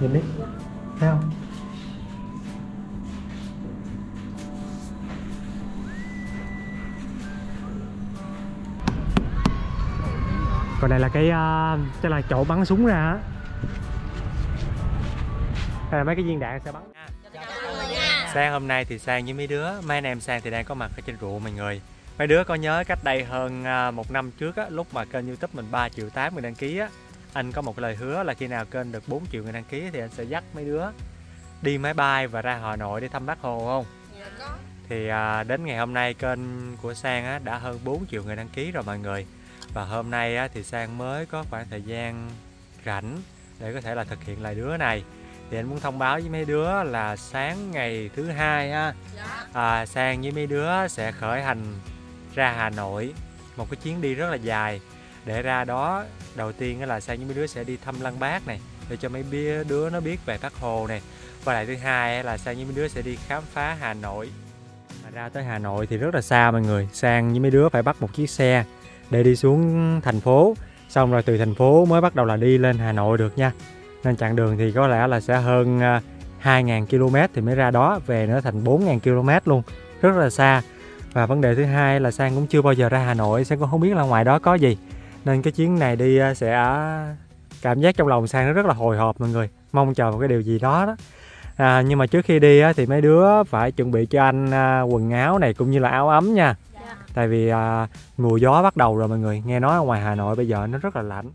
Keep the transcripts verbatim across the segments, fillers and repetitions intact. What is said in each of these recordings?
Nhìn đi, thấy không? Còn này là cái uh, là chỗ bắn súng ra á. Đây là mấy cái viên đạn sẽ bắn. Sang hôm nay thì Sang với mấy đứa, mấy anh em Sang thì đang có mặt ở trên ruộng mọi người. Mấy đứa có nhớ cách đây hơn một năm trước á, lúc mà kênh YouTube mình ba triệu tám người đăng ký á, anh có một lời hứa là khi nào kênh được bốn triệu người đăng ký thì anh sẽ dắt mấy đứa đi máy bay và ra Hà Nội để thăm Bác Hồ không? Dạ có. Thì à, đến ngày hôm nay kênh của Sang á, đã hơn bốn triệu người đăng ký rồi mọi người. Và hôm nay á, thì Sang mới có khoảng thời gian rảnh để có thể là thực hiện lời hứa này. Thì anh muốn thông báo với mấy đứa là sáng ngày thứ hai á, dạ. à, Sang với mấy đứa sẽ khởi hành ra Hà Nội, một cái chuyến đi rất là dài. Để ra đó, đầu tiên là Sang với mấy đứa sẽ đi thăm Lăng Bác này, để cho mấy đứa nó biết về Bác Hồ này. Và lại thứ hai là Sang với mấy đứa sẽ đi khám phá Hà Nội. Và ra tới Hà Nội thì rất là xa mọi người. Sang với mấy đứa phải bắt một chiếc xe để đi xuống thành phố, xong rồi từ thành phố mới bắt đầu là đi lên Hà Nội được nha. Nên chặng đường thì có lẽ là sẽ hơn hai ngàn ki lô mét thì mới ra đó, về nữa thành bốn ngàn ki lô mét luôn, rất là xa. Và vấn đề thứ hai là Sang cũng chưa bao giờ ra Hà Nội, Sang cũng không biết là ngoài đó có gì. Nên cái chuyến này đi sẽ cảm giác trong lòng Sang nó rất là hồi hộp mọi người, mong chờ một cái điều gì đó đó. À, nhưng mà trước khi đi thì mấy đứa phải chuẩn bị cho anh quần áo này cũng như là áo ấm nha. Dạ. Tại vì mùa gió bắt đầu rồi mọi người, nghe nói ở ngoài Hà Nội bây giờ nó rất là lạnh.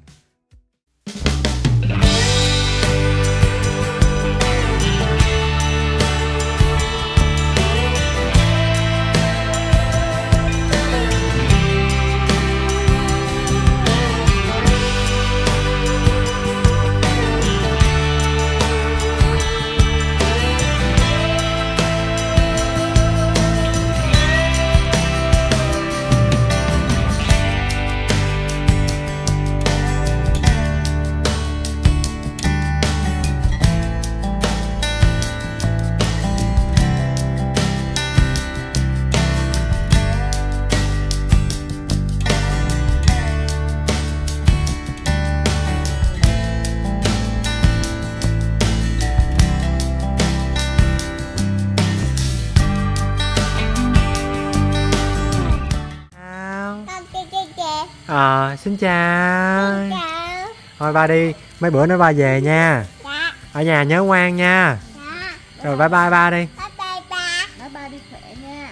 À, xin chào. Xin chào. Thôi ba đi, mấy bữa nữa ba về nha. Dạ. Ở nhà nhớ ngoan nha. Dạ. Rồi bye bye ba đi. Bye bye ba. Bye bye, đi khỏe nha.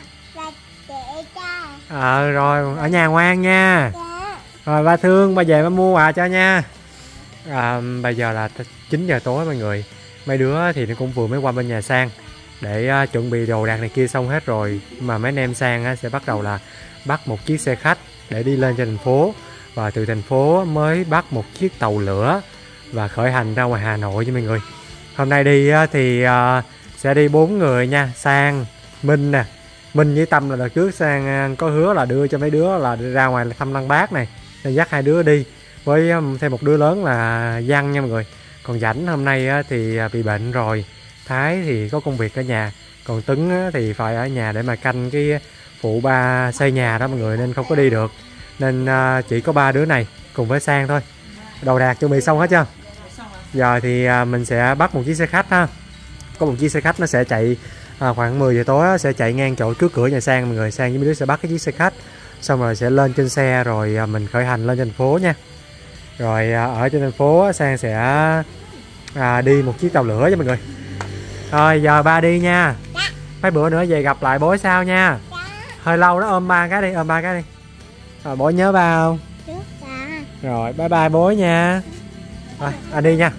Ờ à, rồi ở nhà ngoan nha. Dạ. Rồi ba thương, ba về ba mua quà cho nha. À, bây giờ là chín giờ tối mọi người. Mấy đứa thì nó cũng vừa mới qua bên nhà Sang để uh, chuẩn bị đồ đạc này kia xong hết rồi, mà mấy anh em Sang uh, sẽ bắt đầu là bắt một chiếc xe khách để đi lên trên thành phố, và từ thành phố mới bắt một chiếc tàu lửa và khởi hành ra ngoài Hà Nội nha mọi người. Hôm nay đi thì sẽ đi bốn người nha, Sang, Minh nè, Minh với Tâm là đợt trước Sang có hứa là đưa cho mấy đứa là ra ngoài thăm Lăng Bác này, nên dắt hai đứa đi với thêm một đứa lớn là Văn nha mọi người. Còn Rảnh hôm nay thì bị bệnh rồi, Thái thì có công việc ở nhà, còn Tuấn thì phải ở nhà để mà canh cái phụ ba xây nhà đó mọi người, nên không có đi được. Nên uh, chỉ có ba đứa này cùng với Sang thôi. Đồ đạc chuẩn bị xong hết chưa? Giờ thì uh, mình sẽ bắt một chiếc xe khách ha. Có một chiếc xe khách nó sẽ chạy uh, khoảng mười giờ tối đó, sẽ chạy ngang chỗ trước cửa nhà Sang mọi người. Sang với mấy đứa sẽ bắt cái chiếc xe khách, xong rồi sẽ lên trên xe rồi uh, mình khởi hành lên thành phố nha. Rồi uh, ở trên thành phố Sang sẽ uh, đi một chiếc tàu lửa nha mọi người. Rồi giờ ba đi nha. Mấy bữa nữa về gặp lại bố sau nha. Hơi lâu đó, ôm ba cái đi, ôm ba cái đi. Rồi bố nhớ ba không? Rồi bye bye bố nha. Rồi anh đi nha.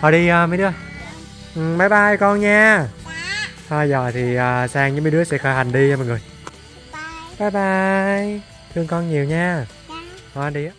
Thôi đi uh, mấy đứa. Ừ, bye bye con nha. Thôi giờ thì uh, Sang với mấy đứa sẽ khởi hành đi nha mọi người. Bye bye. Thương con nhiều nha. Thôi anh đi á.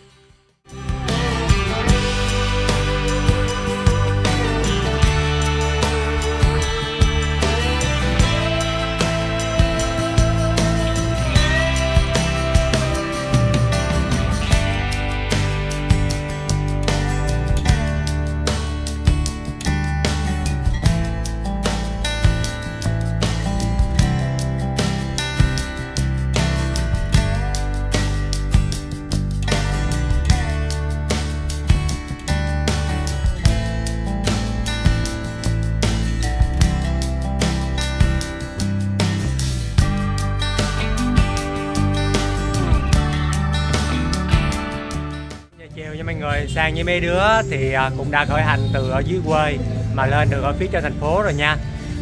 người. Sang với mấy đứa thì cũng đã khởi hành từ ở dưới quê mà lên được ở phía trên thành phố rồi nha.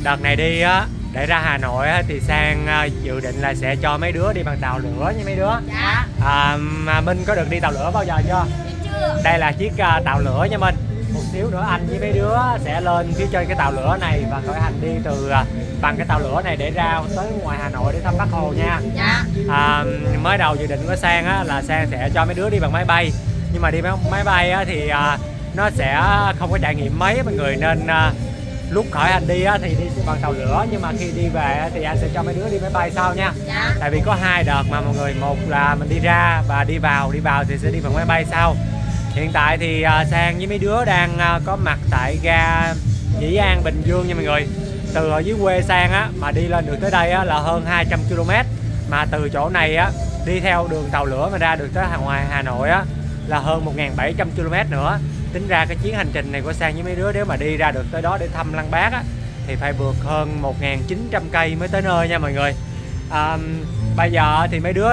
Đợt này đi á, để ra Hà Nội thì Sang dự định là sẽ cho mấy đứa đi bằng tàu lửa nha mấy đứa. Dạ. À, mà Minh có được đi tàu lửa bao giờ chưa? Chưa. Đây là chiếc tàu lửa nha Minh. Một xíu nữa anh với mấy đứa sẽ lên phía trên cái tàu lửa này và khởi hành đi từ bằng cái tàu lửa này để ra tới ngoài Hà Nội để thăm Bác Hồ nha. Dạ. À, mới đầu dự định của Sang á, là Sang sẽ cho mấy đứa đi bằng máy bay, nhưng mà đi bằng máy bay á, thì à, nó sẽ không có trải nghiệm mấy mọi người, nên à, lúc khởi hành đi á, thì đi bằng tàu lửa, nhưng mà khi đi về thì anh sẽ cho mấy đứa đi máy bay sau nha. Dạ. Tại vì có hai đợt mà mọi người, một là mình đi ra và đi vào, đi vào thì sẽ đi bằng máy bay sau. Hiện tại thì Sang với mấy đứa đang có mặt tại ga Dĩ An, Bình Dương nha mọi người. Từ ở dưới quê Sang á, mà đi lên được tới đây á, là hơn hai trăm ki lô mét. Mà từ chỗ này á, đi theo đường tàu lửa mà ra được tới ngoài Hà Nội á, là hơn một nghìn bảy trăm ki lô mét nữa. Tính ra cái chuyến hành trình này của Sang với mấy đứa, nếu mà đi ra được tới đó để thăm Lăng Bác á, thì phải vượt hơn một nghìn chín trăm cây mới tới nơi nha mọi người. à, Bây giờ thì mấy đứa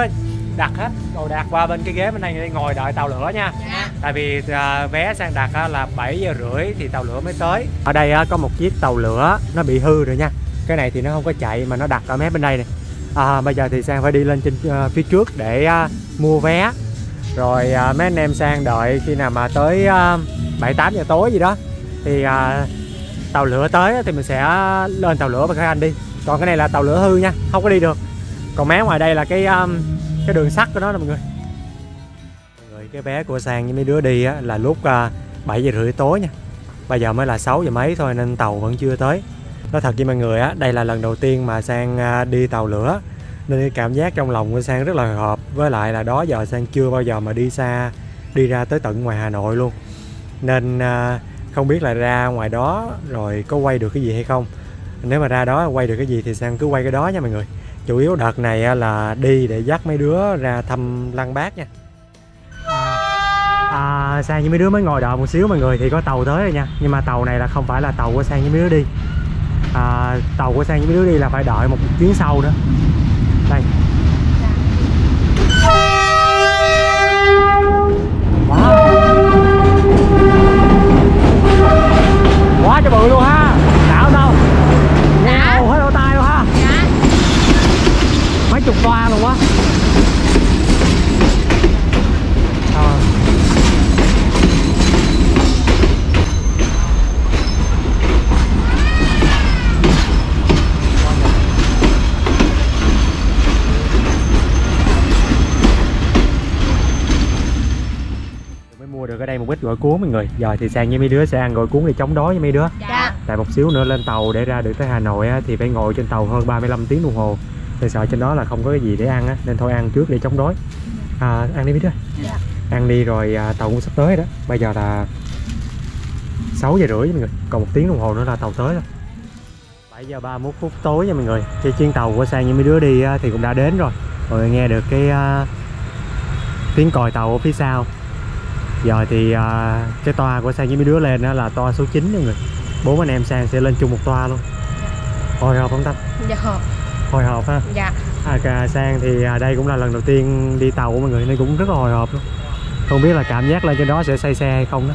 đặt hết đồ đạc qua bên cái ghế bên này để ngồi đợi tàu lửa nha. Dạ. Tại vì à, vé Sang đặt á, là bảy giờ rưỡi thì tàu lửa mới tới. Ở đây á, có một chiếc tàu lửa nó bị hư rồi nha. Cái này thì nó không có chạy mà nó đặt ở mép bên đây nè. à, Bây giờ thì Sang phải đi lên trên à, phía trước để à, mua vé. Rồi à, mấy anh em Sang đợi khi nào mà tới à, bảy tám giờ tối gì đó thì à, tàu lửa tới thì mình sẽ lên tàu lửa và khởi hành đi. Còn cái này là tàu lửa hư nha, không có đi được. Còn mé ngoài đây là cái... À, cái đường sắt của nó nè mọi người. Cái vé của Sang với mấy đứa đi á, là lúc bảy giờ rưỡi tối nha. Bây giờ mới là sáu giờ mấy thôi nên tàu vẫn chưa tới. Nói thật với mọi người á, đây là lần đầu tiên mà Sang đi tàu lửa, nên cái cảm giác trong lòng của Sang rất là hợp. Với lại là đó giờ Sang chưa bao giờ mà đi xa, đi ra tới tận ngoài Hà Nội luôn, nên không biết là ra ngoài đó rồi có quay được cái gì hay không. Nếu mà ra đó quay được cái gì thì Sang cứ quay cái đó nha mọi người. Chủ yếu đợt này là đi để dắt mấy đứa ra thăm Lăng Bác nha. à, à, Sang với mấy đứa mới ngồi đợi một xíu mọi người thì có tàu tới rồi nha. Nhưng mà tàu này là không phải là tàu của Sang với mấy đứa đi. à, Tàu của Sang với mấy đứa đi là phải đợi một chuyến sau nữa. Đây. Quá, quá cho bự luôn ha. Đảo đâu? Đảo hết lỗ tai luôn ha. Mấy chục toa luôn á. à. Mới mua được ở đây một ít gỏi cuốn mọi người. Giờ thì Sang với mấy đứa sẽ ăn gỏi cuốn để chống đói với mấy đứa. Dạ. Tại một xíu nữa lên tàu để ra được tới Hà Nội á, thì phải ngồi trên tàu hơn ba mươi lăm tiếng đồng hồ. Thì sợ trên đó là không có cái gì để ăn á, nên thôi ăn trước để chống đói. à, Ăn đi biết đó. Dạ. Ăn đi rồi à, tàu cũng sắp tới đó. Bây giờ là sáu giờ rưỡi mọi người. Còn một tiếng đồng hồ nữa là tàu tới rồi. bảy giờ ba mươi mốt phút tối nha mọi người. Cái chuyến tàu của Sang với mấy đứa đi thì cũng đã đến rồi. Rồi nghe được cái uh, tiếng còi tàu ở phía sau. Giờ thì uh, cái toa của Sang với mấy đứa lên đó là toa số chín mọi người. Bốn anh em Sang sẽ lên chung một toa luôn. Hồi hộp không Tâm? Dạ hộp. Hồi hộp ha. Dạ. à, Sang thì đây cũng là lần đầu tiên đi tàu của mọi người nên cũng rất là hồi hộp luôn. Không biết là cảm giác lên trên đó sẽ say xe hay không đó.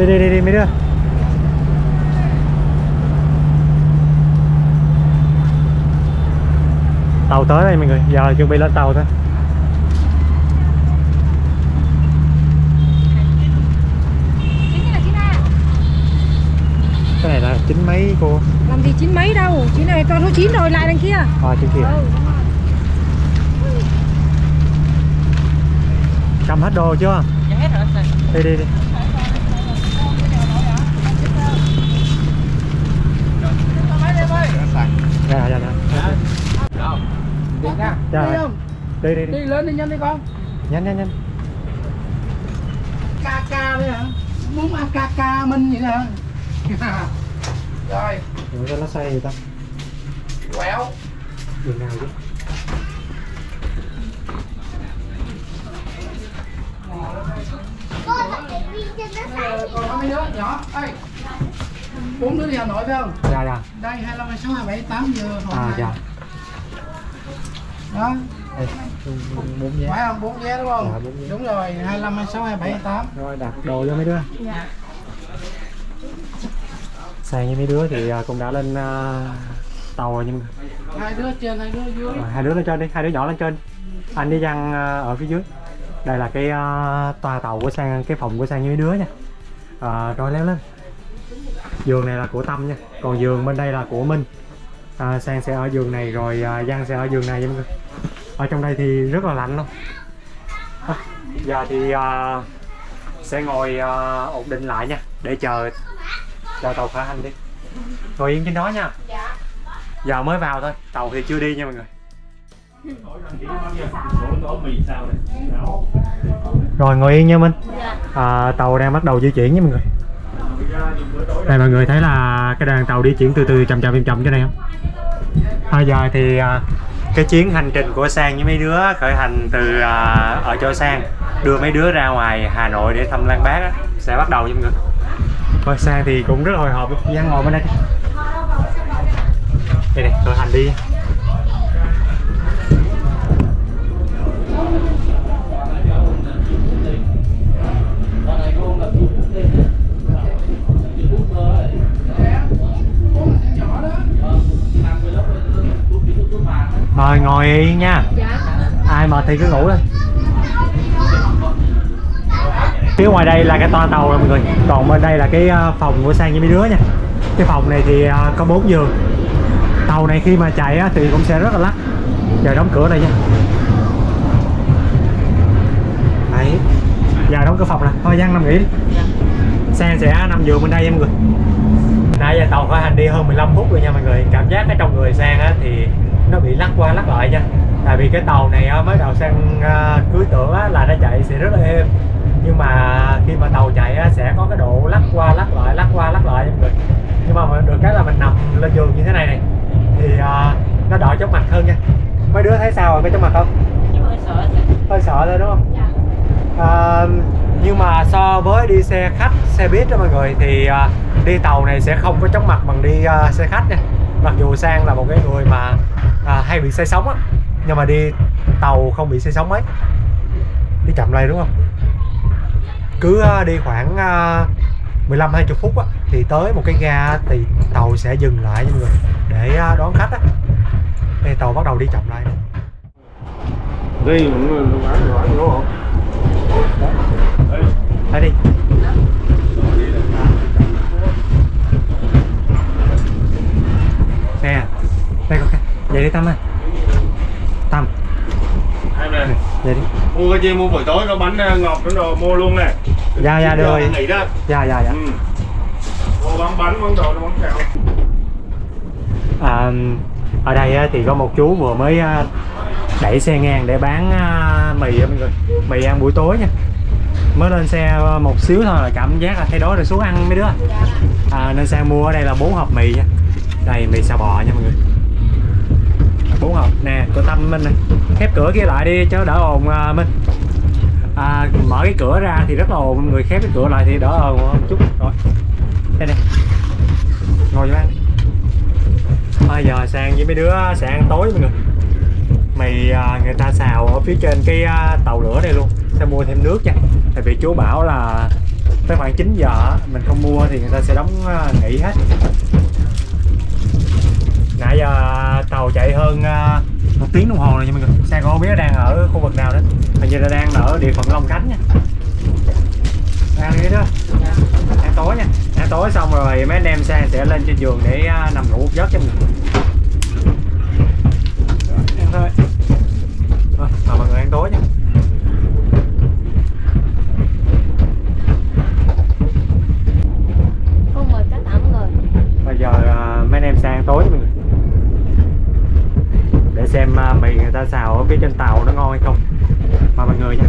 Đi đi đi đi mấy đứa. Tàu tới đây mọi người, giờ chuẩn bị lên tàu thôi. Cái này là chín mấy cô? Làm gì chín mấy đâu, chuyến này con số chín rồi, lại đằng kia. À, trên kia. Ừ. Cầm hết đồ chưa? Dạ hết rồi. Đi đi đi. Dạ dạ dạ. Đi nha. Đi không? Đi đi đi. Đi lớn đi nhanh đi con. Nhanh nhanh nhanh. Ca ca đây hả? Muốn ăn ca ca Minh vậy nè. Rồi. Rồi cho nó xay gì ta? Quẹo. Đường nào chứ? Còn có mấy đứa nhỏ. Ê. Bốn đứa đi Hà Nội phải không? Dạ dạ. Đây hai mươi lăm, hai mươi sáu, hai mươi bảy, hai mươi tám giờ Hồ. À dạ. Đó. bốn vé. Phải không? bốn vé đúng không? Dạ, bốn vé. Đúng rồi, hai mươi lăm, hai mươi sáu, hai mươi bảy, hai mươi tám. Rồi đặt đồ cho mấy đứa. Dạ. Sang như mấy đứa thì cũng đã lên uh, tàu rồi nhưng hai đứa trên, hai đứa dưới. Rồi, hai đứa lên trên đi, hai đứa nhỏ lên trên. Anh đi văn uh, ở phía dưới. Đây là cái uh, toa tàu của Sang, cái phòng của Sang như mấy đứa nha. Uh, rồi leo lên. Giường này là của Tâm nha, còn giường bên đây là của Minh. À, Sang sẽ ở giường này rồi à, Giang sẽ ở giường này nha mọi người. Ở trong đây thì rất là lạnh luôn. À, giờ thì à, sẽ ngồi à, ổn định lại nha, để chờ chờ tàu khởi hành đi. Ngồi yên trên đó nha. Giờ mới vào thôi, tàu thì chưa đi nha mọi người. Rồi ngồi yên nha Minh. À, tàu đang bắt đầu di chuyển nha mọi người. Đây mọi người thấy là cái đoàn tàu di chuyển từ từ chậm chậm chậm chậm chỗ này không? À, giờ thì à, cái chuyến hành trình của Sang với mấy đứa khởi hành từ à, ở chỗ Sang đưa mấy đứa ra ngoài Hà Nội để thăm Lăng Bác á, sẽ bắt đầu nha mọi người. Rồi Sang thì cũng rất hồi hộp, Giang ngồi bên đây. Đây này, khởi hành đi. Rồi ngồi yên nha. Dạ. Ai mệt thì cứ ngủ thôi. Phía ngoài đây là cái toa tàu rồi mọi người. Còn bên đây là cái phòng của Sang với mấy đứa nha. Cái phòng này thì có bốn giường. Tàu này khi mà chạy thì cũng sẽ rất là lắc. Giờ đóng cửa đây nha. Đấy. Giờ đóng cửa phòng nè. Thôi Giang nằm nghỉ. Dạ. Sang sẽ nằm giường bên đây nha mọi người. Nãy giờ tàu khởi hành đi hơn mười lăm phút rồi nha mọi người. Cảm giác cái trong người Sang á thì nó bị lắc qua lắc lại nha. Tại vì cái tàu này mới đầu Sang cứ tưởng là nó chạy sẽ rất là êm, nhưng mà khi mà tàu chạy sẽ có cái độ lắc qua lắc lại, lắc qua lắc lại mọi người. Nhưng mà được cái là mình nằm lên giường như thế này này thì nó đỡ chóng mặt hơn nha. Mấy đứa thấy sao rồi, có chóng mặt không? Hơi sợ, hơi sợ thôi đúng không? Dạ. À, nhưng mà so với đi xe khách, xe buýt đó mọi người thì đi tàu này sẽ không có chóng mặt bằng đi xe khách nha. Mặc dù Sang là một cái người mà à, hay bị say sóng á, nhưng mà đi tàu không bị say sóng mấy. Đi chậm lại đúng không? Cứ đi khoảng mười lăm hai mươi phút á, thì tới một cái ga thì tàu sẽ dừng lại mọi người, để đón khách á. Đây tàu bắt đầu đi chậm lại. Đi không? Đấy đi. Nè, đây con cái. Vậy đi Tâm ơi. Tâm. Em nè. Vậy đi. Mua cái gì mua buổi tối có bánh ngọt nó đồ mua luôn nè. Dạ dạ được rồi. Dạ dạ dạ. Ừ. Mua bán bánh, bán đồ, bán kẹo. À, ở đây thì có một chú vừa mới đẩy xe ngang để bán mì mọi người. Mì ăn buổi tối nha. Mới lên xe một xíu thôi là cảm giác là thấy đói rồi xuống ăn mấy đứa. À, nên Sang mua ở đây là bốn hộp mì nha. Đây mì xào bò nha mọi người. Bốn hộp nè, của Tâm Minh này. Khép cửa kia lại đi cho đỡ ồn uh, Minh. À, mở cái cửa ra thì rất là ồn mọi người, khép cái cửa lại thì đỡ ồn một chút. Rồi. Đây nè. Ngồi vô ăn. Bây giờ Sang với mấy đứa sẽ ăn tối mọi người. Mì uh, người ta xào ở phía trên cái uh, tàu lửa đây luôn. Sẽ mua thêm nước nha. Tại vì chú bảo là tới khoảng chín giờ mình không mua thì người ta sẽ đóng uh, nghỉ hết. Nãy giờ tàu chạy hơn một tiếng đồng hồ rồi nha mọi người. Sang không biết nó đang ở khu vực nào đó. Hình như là đang ở địa phận Long Khánh nha. Đang đi đó. Ăn tối nha. Ăn tối xong rồi mấy anh em Sang sẽ lên trên giường để nằm ngủ một giấc cho mọi người. Ăn thôi. Rồi, mọi người ăn tối nha. xem mì người ta xào ở phía trên tàu nó ngon hay không. Mời mọi người nha.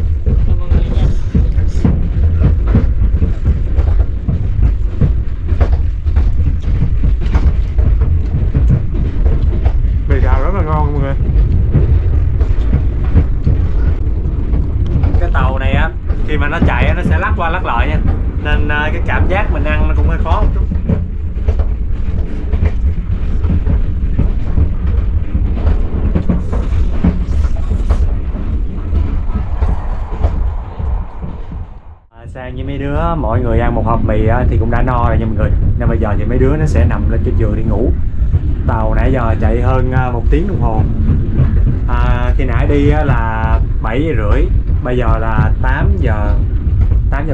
Mì xào rất là ngon mọi người. Cái tàu này á, khi mà nó chạy nó sẽ lắc qua lắc lại nha, nên cái cảm giác mình ăn nó cũng hơi khó một chút. Sang như mấy đứa mọi người ăn một hộp mì thì cũng đã no rồi nha mọi người, nên bây giờ thì mấy đứa nó sẽ nằm lên trên giường đi ngủ. Tàu nãy giờ chạy hơn một tiếng đồng hồ, à, khi nãy đi là bảy giờ rưỡi, bây giờ là tám giờ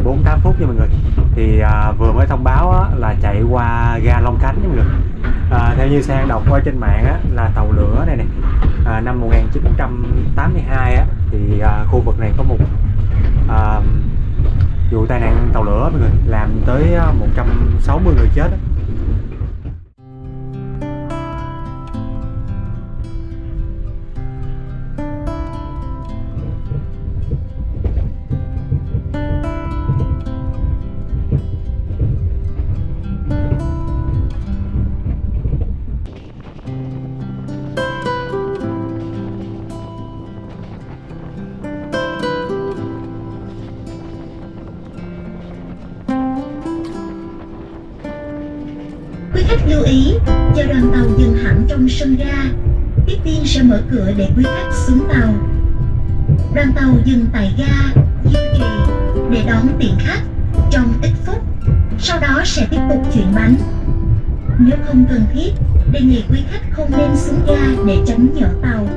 bốn mươi tám phút nha mọi người. Thì à, vừa mới thông báo á, là chạy qua ga Long Khánh nha mọi người. À, theo như Sang đọc qua trên mạng á, là tàu lửa này nè, à, năm một nghìn chín trăm tám mươi hai á, thì à, khu vực này có một à, vụ tai nạn tàu lửa mọi người, làm tới một trăm sáu mươi người chết đó. Lưu ý, chờ đoàn tàu dừng hẳn trong sân ga, tiếp viên sẽ mở cửa để quý khách xuống tàu. Đoàn tàu dừng tại ga Diêu Trì để đón tiễn khách trong ít phút, sau đó sẽ tiếp tục chuyển bánh. Nếu không cần thiết, đề nghị quý khách không nên xuống ga để tránh nhỡ tàu.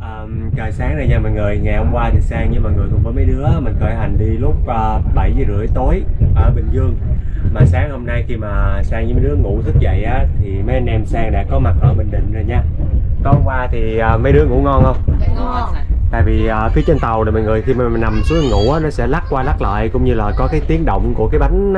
À, trời sáng rồi nha mọi người. Ngày hôm qua thì Sang với mọi người cùng với mấy đứa mình khởi hành đi lúc uh, bảy giờ rưỡi tối ở Bình Dương. Mà sáng hôm nay khi mà Sang với mấy đứa ngủ thức dậy á, thì mấy anh em Sang đã có mặt ở Bình Định rồi nha. Tối hôm qua thì à, mấy đứa ngủ ngon không? Ngon. Tại vì à, phía trên tàu này mọi người, khi mà mình nằm xuống ngủ á, nó sẽ lắc qua lắc lại, cũng như là có cái tiếng động của cái bánh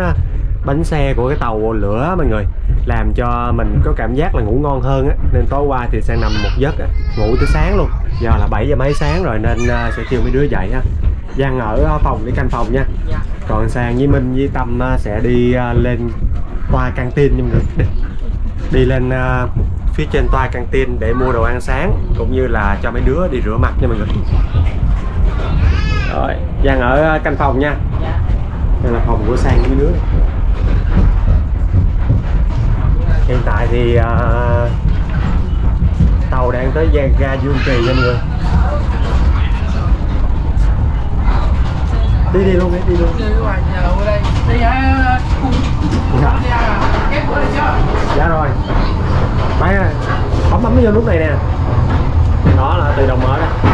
bánh xe của cái tàu lửa á, mọi người, làm cho mình có cảm giác là ngủ ngon hơn á. Nên tối qua thì Sang nằm một giấc á, ngủ tới sáng luôn. Giờ là bảy giờ mấy sáng rồi nên à, sẽ kêu mấy đứa dậy ha. Giang ở phòng để canh phòng nha. Dạ. Còn Sang với Minh với Tâm sẽ đi lên toa căng tin nha mọi người. Đi lên phía trên toa căng tin để mua đồ ăn sáng, cũng như là cho mấy đứa đi rửa mặt nha mọi người. Rồi, Giang ở canh phòng nha. Dạ. Đây là phòng của Sang với mấy đứa. Hiện tại thì uh, tàu đang tới ga Dương Kì nha mọi người. Đi đi luôn đi, đi luôn. Đi hả? Dạ rồi. Máy ơi, bấm bấm vô lúc này nè. Đó là tự động mở đó.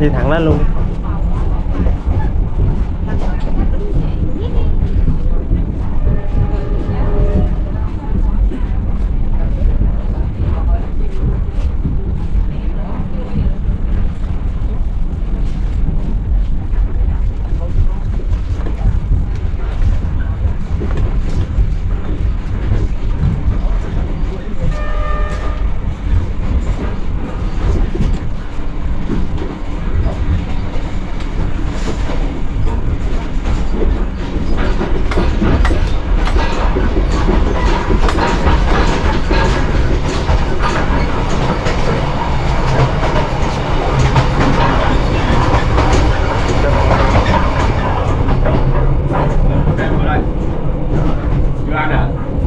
Đi thẳng lên luôn.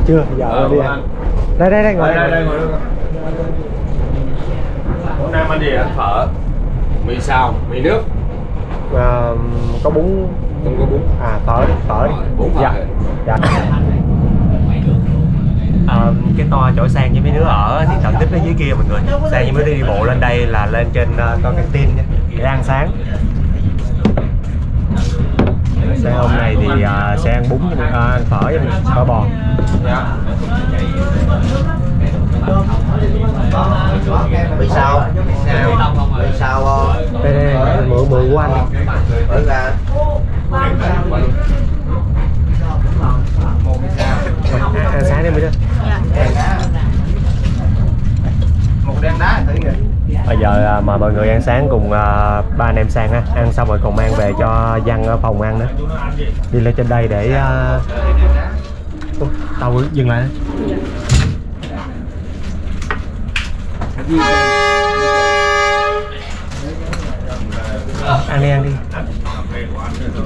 Chưa, giờ ờ, đi ăn. Đây đây đây ngồi đây. Đây, đây ngồi đây. Hôm nay anh đi ăn phở, mì xào, mì nước. À, có bún, không có bún. À tỏi, tỏi. Bún phở. Dạ. Dạ. À, cái toa chỗ sang với mấy đứa ở thì tận tích ở dưới kia mọi người. Sang với mấy đứa đi bộ lên đây là lên trên uh, con canteen nha, để ăn sáng. Sáng hôm nay thì uh, sẽ ăn bún, uh, ăn phở với phở bò. Vì sao? Vì sao? Đây đây, mượn mượn của anh. Mượn là ăn sáng đi mới được. Một đen đá thử kìa. Bây giờ mời mọi người ăn sáng cùng ba anh em sang ha. Ăn xong rồi còn mang về cho Văn ở phòng ăn nữa. Đi lên trên đây để uh... tàu dừng lại. Ăn đi ăn đi.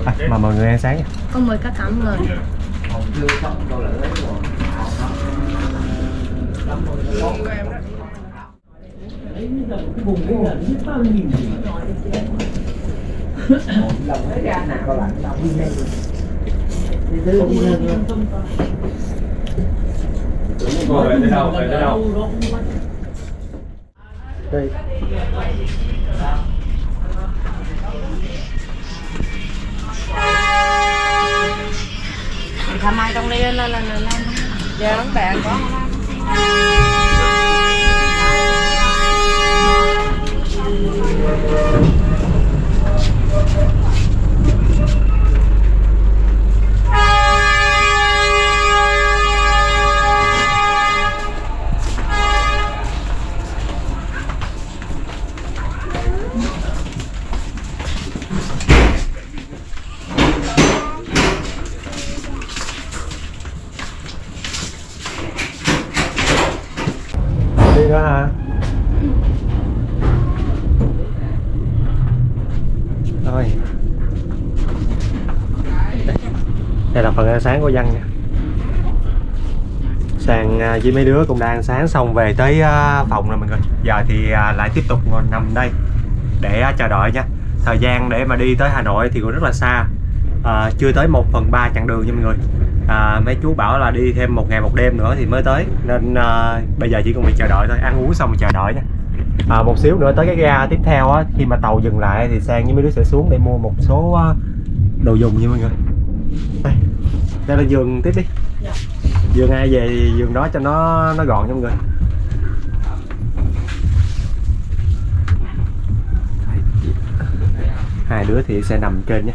À, mà mọi người ăn sáng nha. Con mời các cảm người. Đây. Thả mai trong đây là là là giờ đóng bè có nữa hả? Rồi. Đây. Đây là phần ăn sáng của Văn nha. Sang với mấy đứa cũng đang ăn sáng xong về tới phòng rồi mọi người. Giờ thì lại tiếp tục ngồi nằm đây để chờ đợi nha. Thời gian để mà đi tới Hà Nội thì cũng rất là xa, à, chưa tới một phần ba chặng đường nha mọi người. À, mấy chú bảo là đi thêm một ngày một đêm nữa thì mới tới, nên à, bây giờ chỉ còn bị chờ đợi thôi, ăn uống xong rồi chờ đợi nha. À, một xíu nữa tới cái ga tiếp theo á, khi mà tàu dừng lại thì Sang với mấy đứa sẽ xuống để mua một số đồ dùng nha mọi người. Đây, đây là giường tiếp đi. Giường ai về giường đó cho nó nó gọn nha mọi người. Hai đứa thì sẽ nằm trên nhé.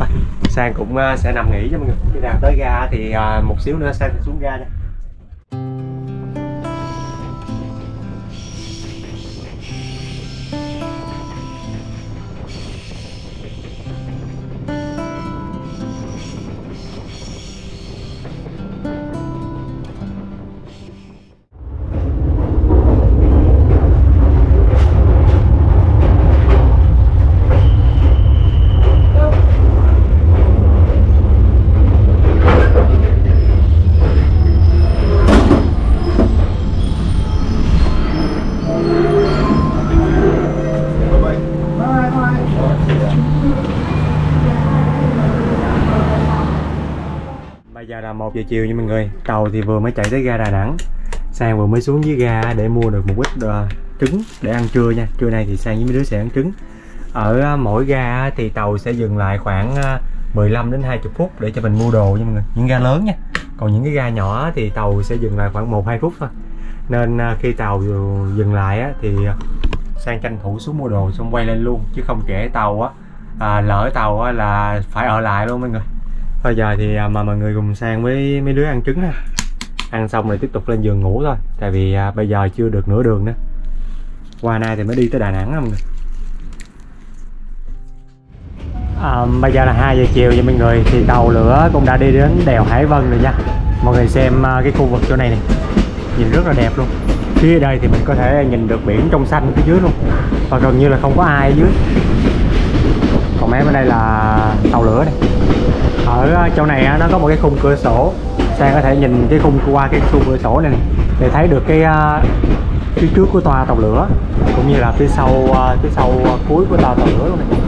Đây. Sang cũng sẽ nằm nghỉ cho mọi người. Khi nào tới ga thì một xíu nữa Sang sẽ xuống ga nha. Giờ chiều nha mọi người, tàu thì vừa mới chạy tới ga Đà Nẵng. Sang vừa mới xuống dưới ga để mua được một ít uh, trứng để ăn trưa nha. Trưa nay thì Sang với mấy đứa sẽ ăn trứng. Ở uh, mỗi ga thì tàu sẽ dừng lại khoảng uh, mười lăm đến hai mươi phút để cho mình mua đồ nha mọi người. Những ga lớn nha. Còn những cái ga nhỏ thì tàu sẽ dừng lại khoảng một hai phút thôi. Nên uh, khi tàu dừng lại uh, thì uh, Sang tranh thủ xuống mua đồ xong quay lên luôn, chứ không kể tàu á uh, uh, lỡ tàu uh, là phải ở lại luôn mọi người. Bây giờ thì mà mọi người cùng Sang với mấy đứa ăn trứng ha. Ăn xong rồi tiếp tục lên giường ngủ thôi. Tại vì à, bây giờ chưa được nửa đường nữa. Qua nay thì mới đi tới Đà Nẵng mọi người. À, bây giờ là hai giờ chiều nha mọi người. Thì tàu lửa cũng đã đi đến đèo Hải Vân rồi nha. Mọi người xem cái khu vực chỗ này nè, nhìn rất là đẹp luôn. Phía đây thì mình có thể nhìn được biển trong xanh phía dưới luôn. Và gần như là không có ai ở dưới. Còn mấy bên đây là tàu lửa này. Ở chỗ này nó có một cái khung cửa sổ Sang có thể nhìn cái khung qua cái khung cửa sổ này, này để thấy được cái uh, phía trước của toa tàu lửa cũng như là phía sau uh, phía sau uh, cuối của toa tàu lửa luôn này.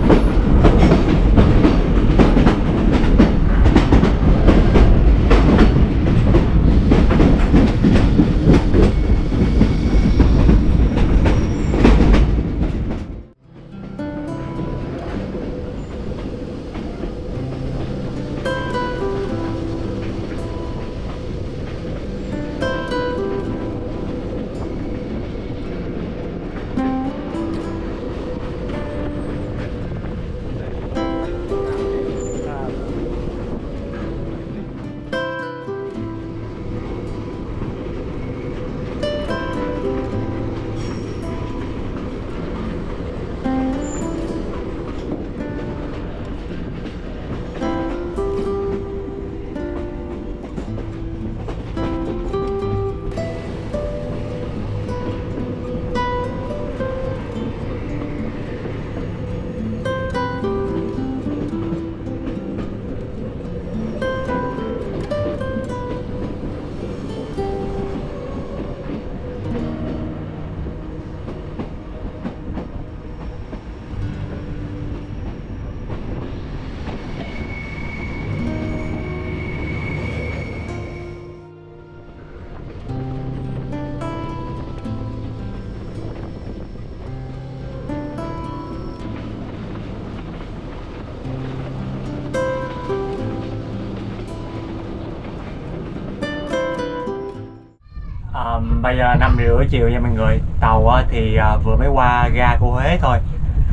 Bây giờ năm rưỡi chiều nha mọi người. Tàu thì vừa mới qua ga của Huế thôi.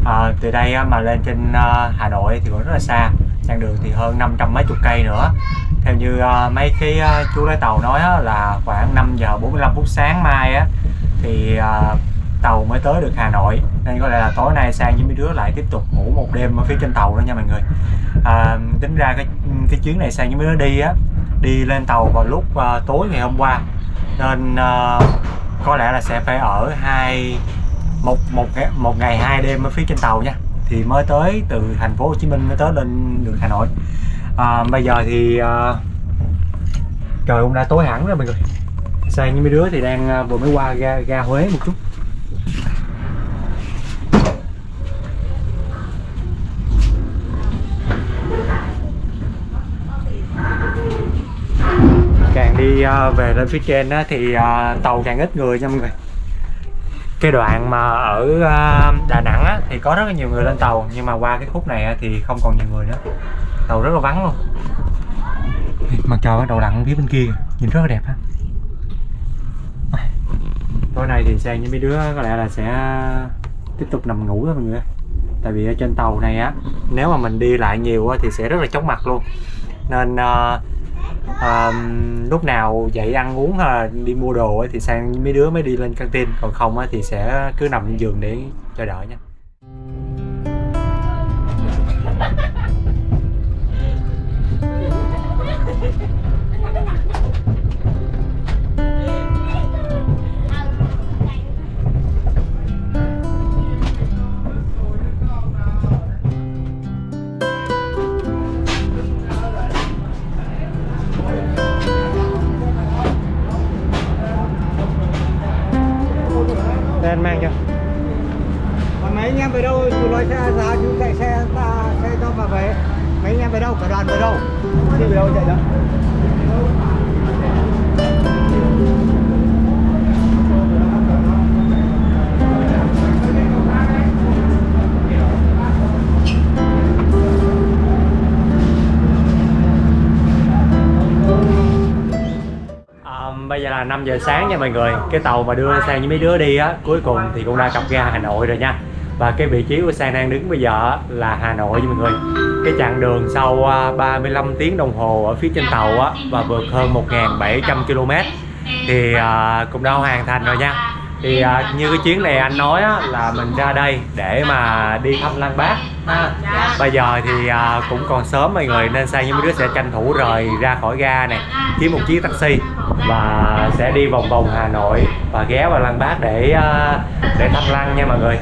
à, Từ đây mà lên trên Hà Nội thì còn rất là xa. Chặng đường thì hơn năm trăm mấy chục cây nữa. Theo như mấy cái chú lái tàu nói là khoảng năm giờ bốn mươi lăm phút sáng mai thì tàu mới tới được Hà Nội. Nên có lẽ là tối nay Sang với mấy đứa lại tiếp tục ngủ một đêm ở phía trên tàu đó nha mọi người. à, Tính ra cái, cái chuyến này Sang với mấy đứa đi á, đi lên tàu vào lúc tối ngày hôm qua, nên uh, có lẽ là sẽ phải ở hai một một ngày, một ngày hai đêm ở phía trên tàu nha, thì mới tới từ thành phố Hồ Chí Minh mới tới lên đường Hà Nội. uh, Bây giờ thì uh, trời cũng đã tối hẳn rồi mọi người. Sang với mấy đứa thì đang uh, vừa mới qua ga, ga Huế một chút. Đi về lên phía trên đó thì tàu càng ít người nha mọi người. Cái đoạn mà ở Đà Nẵng thì có rất là nhiều người lên tàu, nhưng mà qua cái khúc này thì không còn nhiều người nữa, tàu rất là vắng luôn. Mặt trời bắt đầu lặn phía bên kia, nhìn rất là đẹp ha. Tối nay thì Sang với mấy đứa có lẽ là sẽ tiếp tục nằm ngủ thôi mọi người. Tại vì ở trên tàu này á, nếu mà mình đi lại nhiều thì sẽ rất là chóng mặt luôn. Nên À, lúc nào dậy ăn uống hay đi mua đồ ấy, thì Sang mấy đứa mới đi lên căng tin, còn không ấy, thì sẽ cứ nằm trên giường để chờ đợi nha. Bây giờ là năm giờ sáng nha mọi người. Cái tàu mà đưa Sang với mấy đứa đi á, cuối cùng thì cũng đã cập ga Hà Nội rồi nha. Và cái vị trí của Sang đang đứng bây giờ là Hà Nội nha mọi người. Cái chặng đường sau ba mươi lăm tiếng đồng hồ ở phía trên tàu á, và vượt hơn một nghìn bảy trăm ki lô mét thì cũng đã hoàn thành rồi nha. Thì như cái chuyến này anh nói á, là mình ra đây để mà đi thăm Lăng Bác. À, bây giờ thì à, cũng còn sớm mọi người, nên Sang với mấy đứa sẽ tranh thủ rời ra khỏi ga này, kiếm một chiếc taxi và sẽ đi vòng vòng Hà Nội và ghé vào Lăng Bác để à, để thăm Lăng nha mọi người.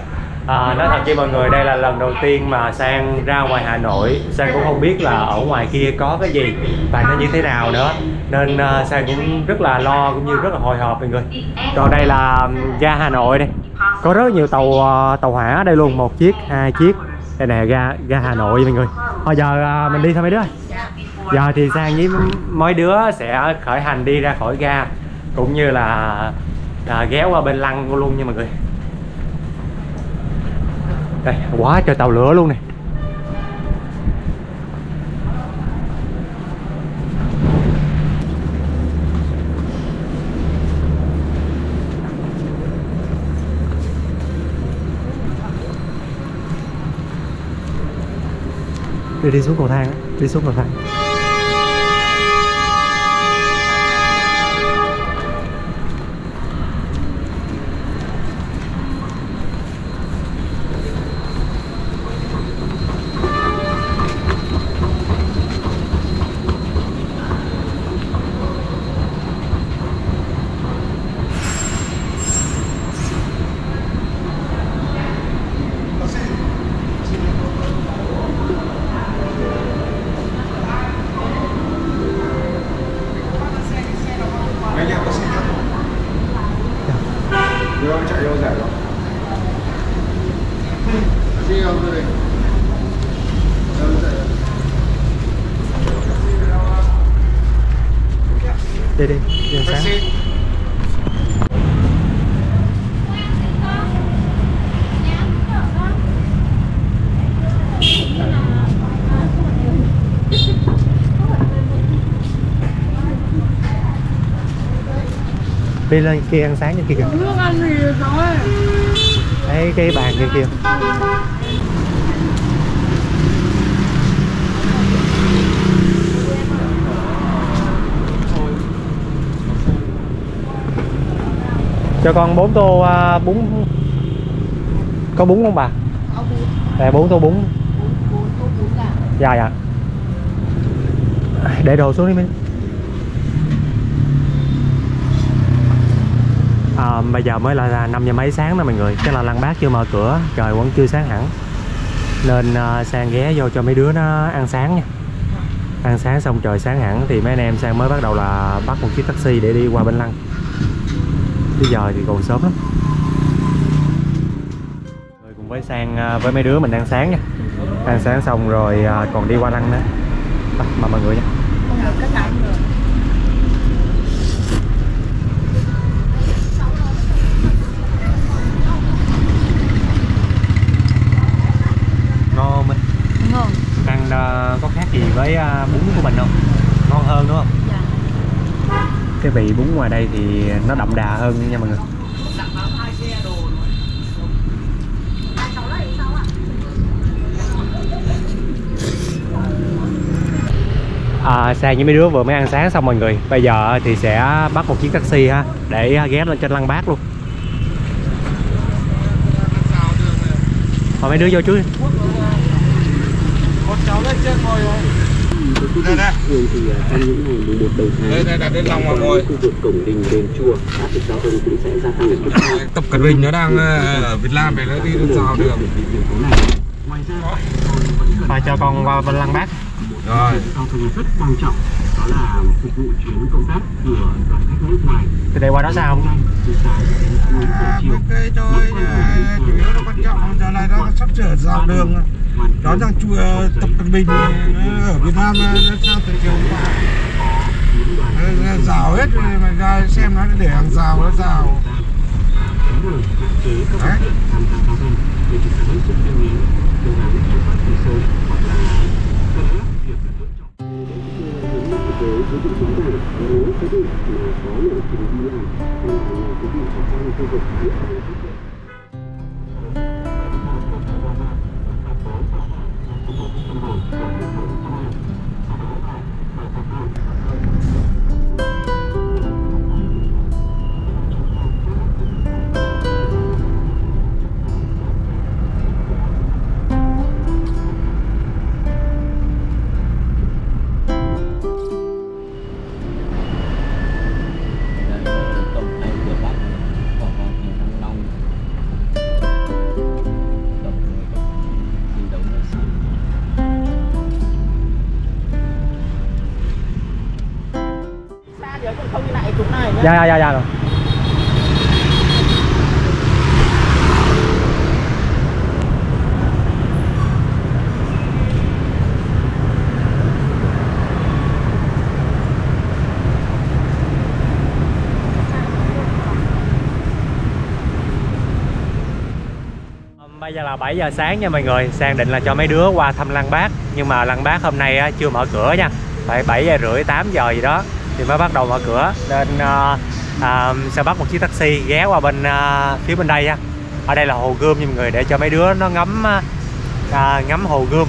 à, Nói thật với mọi người, đây là lần đầu tiên mà Sang ra ngoài Hà Nội. Sang cũng không biết là ở ngoài kia có cái gì và nó như thế nào nữa, nên uh, Sang cũng rất là lo cũng như rất là hồi hộp mọi người. Rồi đây là ga Hà Nội đây, có rất nhiều tàu uh, tàu hỏa ở đây luôn, một chiếc hai chiếc. Đây nè, ga ga Hà Nội mọi người. Hồi giờ uh, mình đi thôi mấy đứa. Giờ thì Sang với mấy đứa sẽ khởi hành đi ra khỏi ga cũng như là uh, ghé qua bên Lăng luôn nha mọi người. Đây quá trời tàu lửa luôn nè. Đi, đi xuống cầu thang, đi xuống cầu thang. Đi đi, đi sáng. Đi lên kia ăn sáng trên kia kìa. Đấy, cái bàn kia kia. Cho con bốn tô uh, bún. Có bún không bà? Có bún. Đây bốn tô bún. Bốn, bốn tô bún à? Dạ dạ. Để đồ xuống đi mình. À, bây giờ mới là năm giờ mấy sáng đó mọi người. Chắc là Lăng Bác chưa mở cửa, trời vẫn chưa sáng hẳn. Nên uh, Sang ghé vô cho mấy đứa nó ăn sáng nha. Ăn sáng xong trời sáng hẳn thì mấy anh em Sang mới bắt đầu là bắt một chiếc taxi để đi qua bên Lăng. Bây giờ thì còn sớm lắm. Rồi cùng với Sang với mấy đứa mình ăn sáng nha. Ăn sáng xong rồi còn đi qua Lăng nữa. À, mà mọi người nha. Ngon mình. Ngon. Ăn có khác gì với bún của mình không? Ngon hơn đúng không? Cái vị bún ngoài đây thì nó đậm đà hơn nha mọi người. À, Sang với mấy đứa vừa mới ăn sáng xong mọi người. Bây giờ thì sẽ bắt một chiếc taxi ha, để ghé lên trên Lăng Bác luôn. Thôi mấy đứa vô trước. Con cháu lên trên ngồi rồi. Đây đây. Thì trong những ngày mùng một đầu tháng, đây đây đặt lên lòng mà ngồi. Khu vực cổng đình đền chùa, áp lực giao thông cũng sẽ gia tăng ở mức cao. Tập Cận Bình nó đang ở Việt Nam về nó đi đường sao được. Ngoài ra, phải cho con vào bên Lăng Bác. Rồi. Giao thông rất quan trọng, đó là phục vụ chuyến công tác của đoàn khách nước ngoài. Từ đây qua đó sao không? Cái thôi, chủ yếu nó quan trọng giờ này nó sắp sửa giao đường. Đó rằng chùa Tập Cận Bình ở Việt Nam nó sao tới kiểu mà rào hết rồi mà ra xem nó để hàng rào nó rào. Đấy. không như này, cũng này nhá. Dạ, dạ, dạ, dạ rồi. Bây giờ là bảy giờ sáng nha mọi người. Sang định là cho mấy đứa qua thăm Lăng Bác, nhưng mà Lăng Bác hôm nay chưa mở cửa nha, phải bảy giờ rưỡi, tám giờ gì đó thì mới bắt đầu mở cửa. Nên uh, uh, sẽ bắt một chiếc taxi ghé qua bên uh, phía bên đây nha. Ở đây là Hồ Gươm nha mọi người, để cho mấy đứa nó ngắm uh, ngắm Hồ Gươm.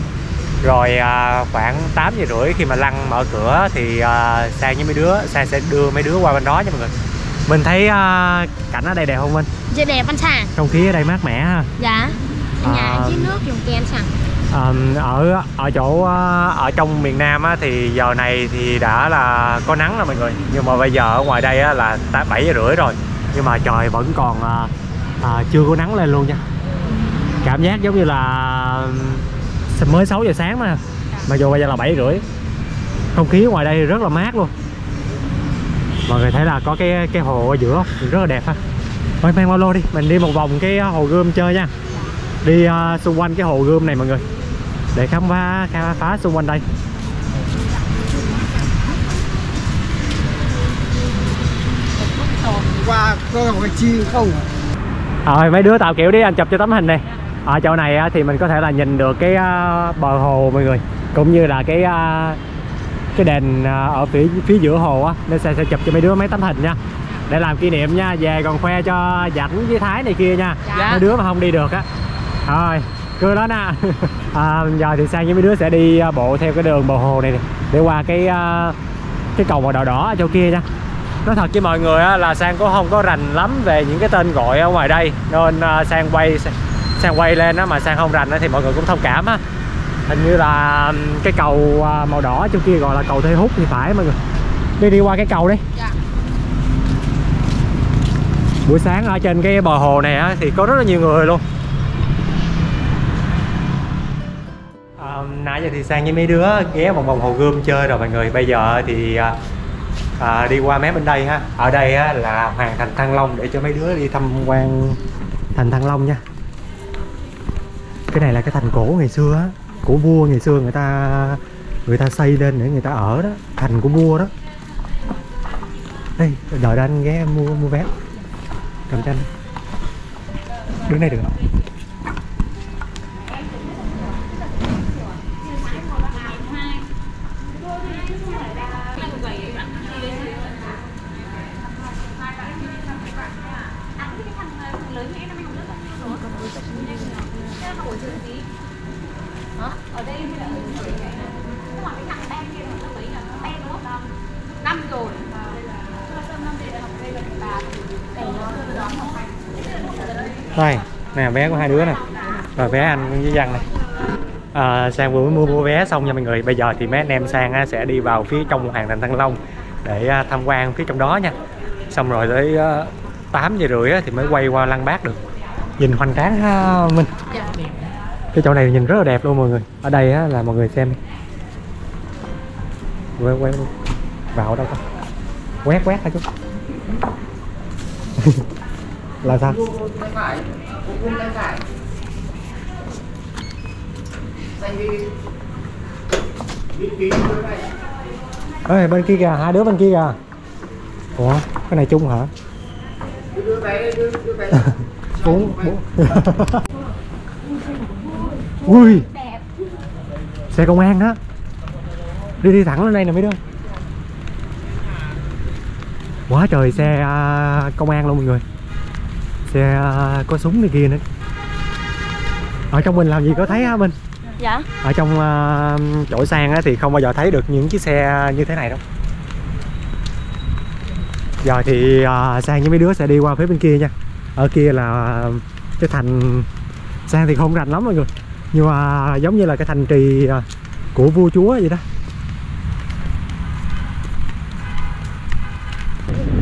Rồi uh, khoảng tám giờ rưỡi khi mà Lăng mở cửa thì uh, Sang với mấy đứa, Sang sẽ đưa mấy đứa qua bên đó nha mọi người. Mình thấy uh, cảnh ở đây đẹp không anh? Rất đẹp anh Sang. Không khí ở đây mát mẻ ha. Dạ. Nhà dưới nước dùng kem sẵn. Ở ở chỗ ở trong miền Nam á, thì giờ này thì đã là có nắng rồi mọi người. Nhưng mà bây giờ ở ngoài đây á, là bảy giờ rưỡi rồi, nhưng mà trời vẫn còn à, chưa có nắng lên luôn nha. Cảm giác giống như là mới sáu giờ sáng mà. Mặc dù bây giờ là bảy giờ rưỡi. Không khí ngoài đây rất là mát luôn. Mọi người thấy là có cái cái hồ ở giữa rất là đẹp ha. Thôi mang ba lô đi, mình đi một vòng cái Hồ Gươm chơi nha. Đi uh, xung quanh cái Hồ Gươm này mọi người, để khám phá khám phá xung quanh đây. Qua có một cái chi không? Rồi mấy đứa tạo kiểu đi, anh chụp cho tấm hình này. Ở chỗ này thì mình có thể là nhìn được cái uh, bờ hồ mọi người, cũng như là cái uh, cái đền uh, ở phía phía giữa hồ á, nên sẽ sẽ chụp cho mấy đứa mấy tấm hình nha. Để làm kỷ niệm nha, về còn khoe cho Dãnh với Thái này kia nha. Dạ. Mấy đứa mà không đi được á. Rồi, cứ đó nè. À, giờ thì Sang với mấy đứa sẽ đi bộ theo cái đường bờ hồ này, này để qua cái cái cầu màu đỏ đỏ ở chỗ kia nha. Nói thật với mọi người á, là Sang cũng không có rành lắm về những cái tên gọi ở ngoài đây, nên Sang quay Sang quay lên á, mà Sang không rành á, thì mọi người cũng thông cảm á. Hình như là cái cầu màu đỏ chỗ kia gọi là cầu Thê Húc thì phải mọi người. Đi đi qua cái cầu đi. Dạ. Buổi sáng ở trên cái bờ hồ này á, thì có rất là nhiều người luôn. À, nãy giờ thì Sang với mấy đứa ghé một vòng Hồ Gươm chơi rồi mọi người. Bây giờ thì à, đi qua mé bên đây ha. Ở đây á, là Hoàng thành Thăng Long, để cho mấy đứa đi tham quan thành Thăng Long nha. Cái này là cái thành cổ ngày xưa á, của vua ngày xưa người ta người ta xây lên để người ta ở đó, thành của vua đó. Đây, đợi anh ghé em mua mua vé. Cầm cho anh. Đứng đây được không? Đây, nè vé của hai đứa nè. Rồi vé anh với Văn này. À, Sang vừa mới mua, mua vé xong nha mọi người. Bây giờ thì mấy anh em Sang á, sẽ đi vào phía trong Hoàng thành Thăng Long để tham quan phía trong đó nha. Xong rồi tới tám giờ rưỡi á, thì mới quay qua Lăng Bác được. Nhìn hoành tráng ha Minh. Cái chỗ này nhìn rất là đẹp luôn mọi người. Ở đây á, là mọi người xem. Quay, quay vào đâu con? Quét quét thôi chú. Là sao? Ê, bên kia kìa, hai đứa bên kia kìa. Ủa, cái này chung hả? Bốn, bốn. Ui, xe công an đó. Đi đi thẳng lên đây nè mấy đứa. Quá trời xe công an luôn mọi người. Xe có súng này kia nữa. Ở trong mình làm gì có thấy hả Minh? Dạ. Ở trong uh, chỗ Sang á, thì không bao giờ thấy được những chiếc xe như thế này đâu. Giờ thì uh, Sang với mấy đứa sẽ đi qua phía bên kia nha. Ở kia là cái thành. Sang thì không rành lắm mọi người, nhưng mà giống như là cái thành trì của vua chúa vậy đó.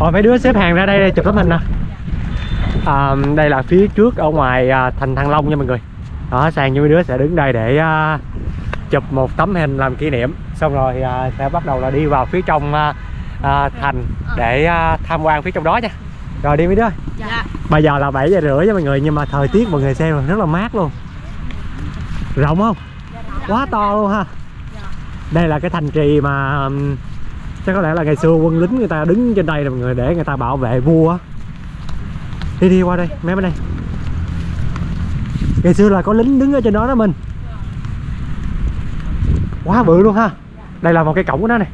Rồi mấy đứa xếp hàng ra đây, đây chụp tấm hình nè. À, đây là phía trước ở ngoài à, thành Thăng Long nha mọi người. Đó, Sang với mấy đứa sẽ đứng đây để à, chụp một tấm hình làm kỷ niệm. Xong rồi à, sẽ bắt đầu là đi vào phía trong à, à, thành để à, tham quan phía trong đó nha. Rồi đi mấy đứa. Dạ. Bây giờ là bảy giờ rưỡi nha mọi người, nhưng mà thời tiết mọi người xem rất là mát luôn. Rộng không? Quá to luôn ha. Đây là cái thành trì mà chắc có lẽ là ngày xưa quân lính người ta đứng trên đây là mọi người để người ta bảo vệ vua. Đi đi qua đây, mé bên đây. Ngày xưa là có lính đứng ở trên đó đó mình. Quá bự luôn ha. Đây là một cái cổng của nó này.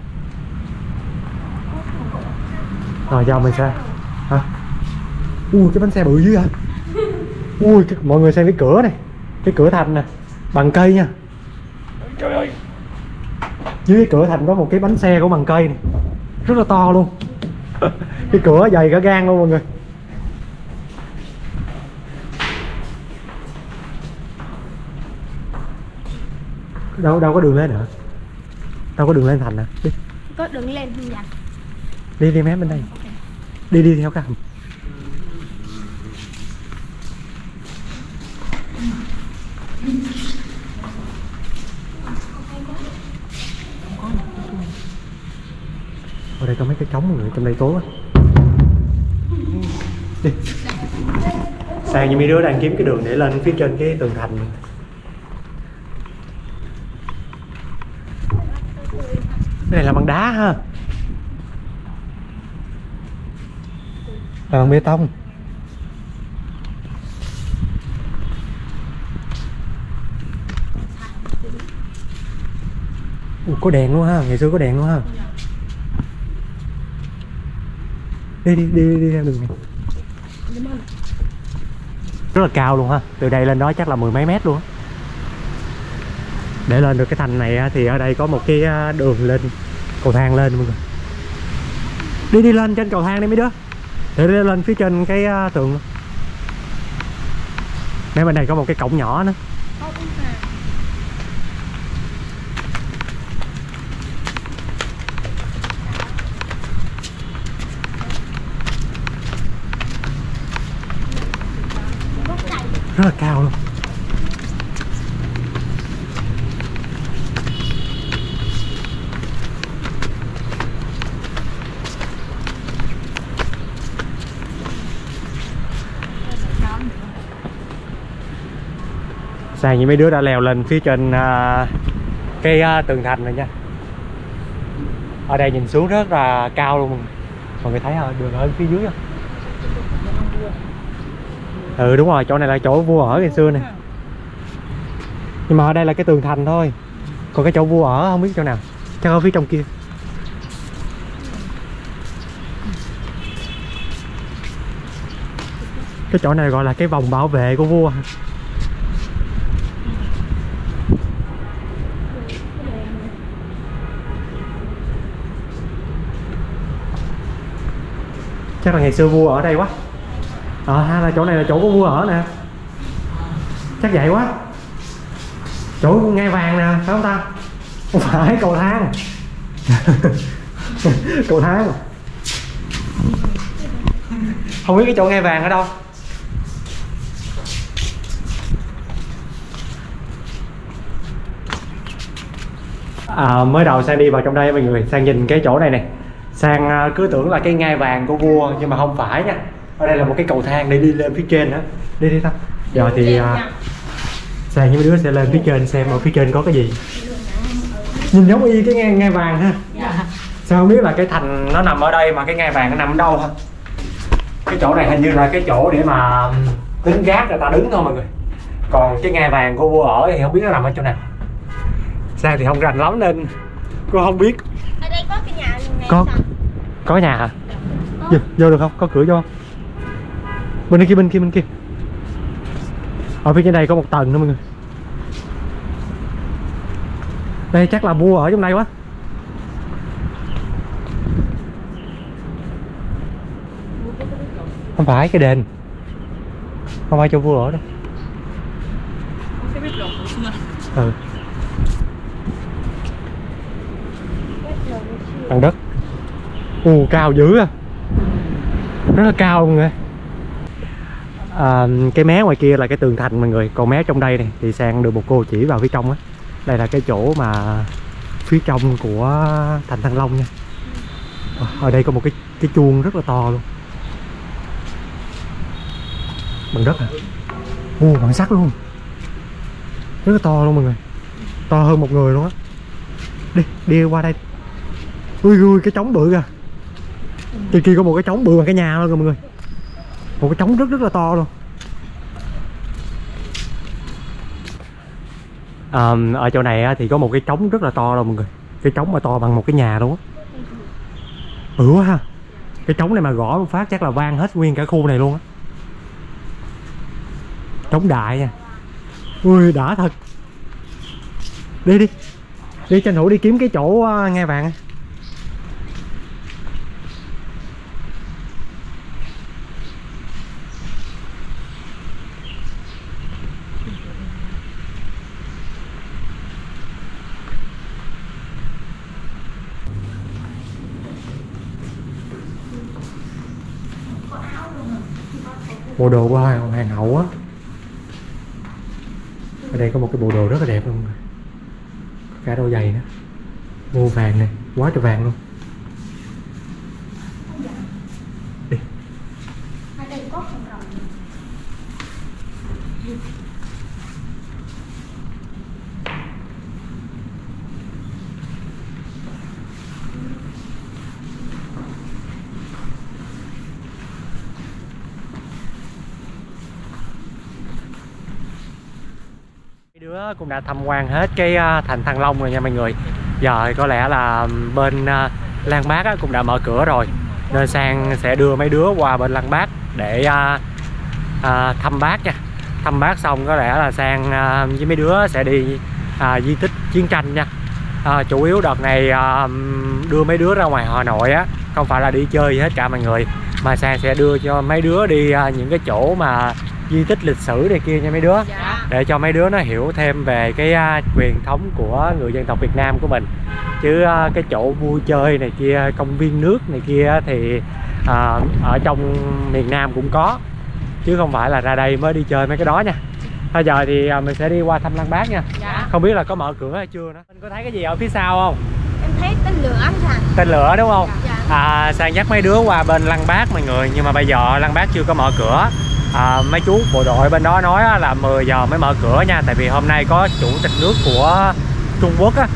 Rồi giờ mình sẽ hả? Ui cái bánh xe bự dữ hả? Ui cái... mọi người xem cái cửa này. Cái cửa thành nè, bằng cây nha. Trời ơi. Dưới cái cửa thành có một cái bánh xe của bằng cây này. Rất là to luôn. Cái cửa dày cả gan luôn mọi người. Đâu đâu có đường lên hả? Đâu có đường lên thành hả? Đi. Có đường lên không dạ? Đi đi mé bên đây. Okay. Đi đi theo các hầm. Ở đây có mấy cái trống mọi người, trong đây tối quá. Đi. Sang như mấy đứa đang kiếm cái đường để lên phía trên cái tường thành. Cái này là bằng đá ha, là bằng bê tông. Ủa, có đèn luôn ha, ngày xưa có đèn luôn ha. Đi đi đi đi theo đường này. Rất là cao luôn ha, từ đây lên đó chắc là mười mấy mét luôn á. Để lên được cái thành này thì ở đây có một cái đường lên, cầu thang lên mọi người. Đi đi lên trên cầu thang đi mấy đứa. Để lên phía trên cái tường. Nếu bên này có một cái cổng nhỏ nữa. Rất là cao luôn. Sang như mấy đứa đã leo lên phía trên uh, cái uh, tường thành rồi nha. Ở đây nhìn xuống rất là cao luôn. Mọi người thấy hả? Đường ở phía dưới không? Ừ đúng rồi, chỗ này là chỗ vua ở ngày xưa nè. Nhưng mà ở đây là cái tường thành thôi. Còn cái chỗ vua ở không biết chỗ nào. Chắc ở phía trong kia. Cái chỗ này gọi là cái vòng bảo vệ của vua. Chắc là ngày xưa vua ở đây quá. Ờ à, là chỗ này là chỗ của vua ở nè. Chắc vậy quá. Chỗ ngai vàng nè, phải không ta? Không phải, cầu thang. Cầu thang. Không biết cái chỗ ngai vàng ở đâu. À, mới đầu Sang đi vào trong đây mọi người, Sang nhìn cái chỗ này nè. Sang cứ tưởng là cái ngai vàng của vua nhưng mà không phải nha. Ở đây là một cái cầu thang để đi lên phía trên nữa. Đi đi ta. Giờ thì uh, Sang với đứa sẽ lên phía trên xem ở phía trên có cái gì. Nhìn giống y cái ngai, ngai vàng ha. Sao không biết là cái thành nó nằm ở đây mà cái ngai vàng nó nằm ở đâu ha. Cái chỗ này hình như là cái chỗ để mà lính gác người ta đứng thôi mọi người. Còn cái ngai vàng của vua ở thì không biết nó nằm ở chỗ nào. Sang thì không rành lắm nên cô không biết. Ở đây có cái nhà này có sao? Có nhà hả? Vô, vô được không? Có cửa vô không? Bên kia, bên kia, bên kia. Ở phía trên đây có một tầng nữa mọi người. Đây chắc là vua ở trong đây quá. Không phải cái đền. Không phải cho vua ở đâu. Ừ. Bằng đất. Ồ cao dữ à. Rất là cao mọi người. À, cái mé ngoài kia là cái tường thành mọi người. Còn mé trong đây này thì Sang được một cô chỉ vào phía trong á. Đây là cái chỗ mà phía trong của thành Thăng Long nha. Wow. Ở đây có một cái cái chuông rất là to luôn. Bằng đất hả? Ô, bằng sắt luôn. Rất là to luôn mọi người. To hơn một người luôn á. Đi, đi qua đây. Ui ui, cái trống bự kìa. Trên kia có một cái trống bự bằng cái nhà luôn rồi mọi người. Một cái trống rất rất là to luôn. À, ở chỗ này thì có một cái trống rất là to luôn mọi người. Cái trống mà to bằng một cái nhà luôn á. Ừ quá ha. Cái trống này mà gõ một phát chắc là vang hết nguyên cả khu này luôn á. Trống đại nha. Ui đã thật. Đi đi. Đi tranh thủ đi kiếm cái chỗ nghe vàng. Bộ đồ của Hoàng, Hoàng hậu á. Ở đây có một cái bộ đồ rất là đẹp luôn. Cả đôi giày nữa. Mua vàng này, quá trời vàng luôn. Đi. Đứa cũng đã tham quan hết cái thành Thăng Long rồi nha mọi người. Giờ có lẽ là bên Lăng Bác cũng đã mở cửa rồi, nên Sang sẽ đưa mấy đứa qua bên Lăng Bác để thăm Bác nha. Thăm Bác xong có lẽ là Sang với mấy đứa sẽ đi à, di tích chiến tranh nha. à, Chủ yếu đợt này à, đưa mấy đứa ra ngoài Hà Nội á, không phải là đi chơi gì hết cả mọi người, mà Sang sẽ đưa cho mấy đứa đi à, những cái chỗ mà di tích lịch sử này kia nha mấy đứa. Dạ. Để cho mấy đứa nó hiểu thêm về cái uh, truyền thống của người dân tộc Việt Nam của mình. Chứ uh, cái chỗ vui chơi này kia, công viên nước này kia thì uh, ở trong miền Nam cũng có, chứ không phải là ra đây mới đi chơi mấy cái đó nha. Bây giờ thì uh, mình sẽ đi qua thăm Lăng Bác nha. Dạ. Không biết là có mở cửa hay chưa nữa. Mình có thấy cái gì ở phía sau không? Em thấy tên lửa anh. Tên lửa đúng không? Dạ. À, Sang dắt mấy đứa qua bên Lăng Bác mọi người. Nhưng mà bây giờ Lăng Bác chưa có mở cửa. À, mấy chú bộ đội bên đó nói là mười giờ mới mở cửa nha. Tại vì hôm nay có chủ tịch nước của Trung Quốc á,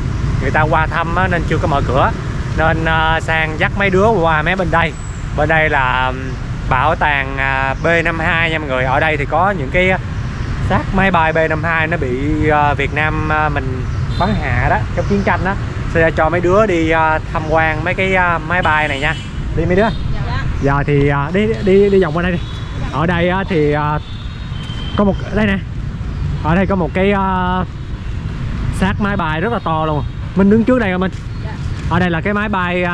người ta qua thăm á, nên chưa có mở cửa. Nên uh, Sang dắt mấy đứa qua mấy bên đây. Bên đây là bảo tàng uh, B năm hai nha mọi người. Ở đây thì có những cái xác máy bay B năm hai nó bị uh, Việt Nam uh, mình bắn hạ đó, trong chiến tranh đó. Sẽ cho mấy đứa đi uh, tham quan mấy cái uh, máy bay này nha. Đi mấy đứa. Dạ. Giờ thì uh, đi, đi, đi, đi vòng qua đây đi. Ở đây thì có một đây nè, ở đây có một cái xác máy bay rất là to luôn. Mình đứng trước đây rồi mình. Dạ. Ở đây là cái máy bay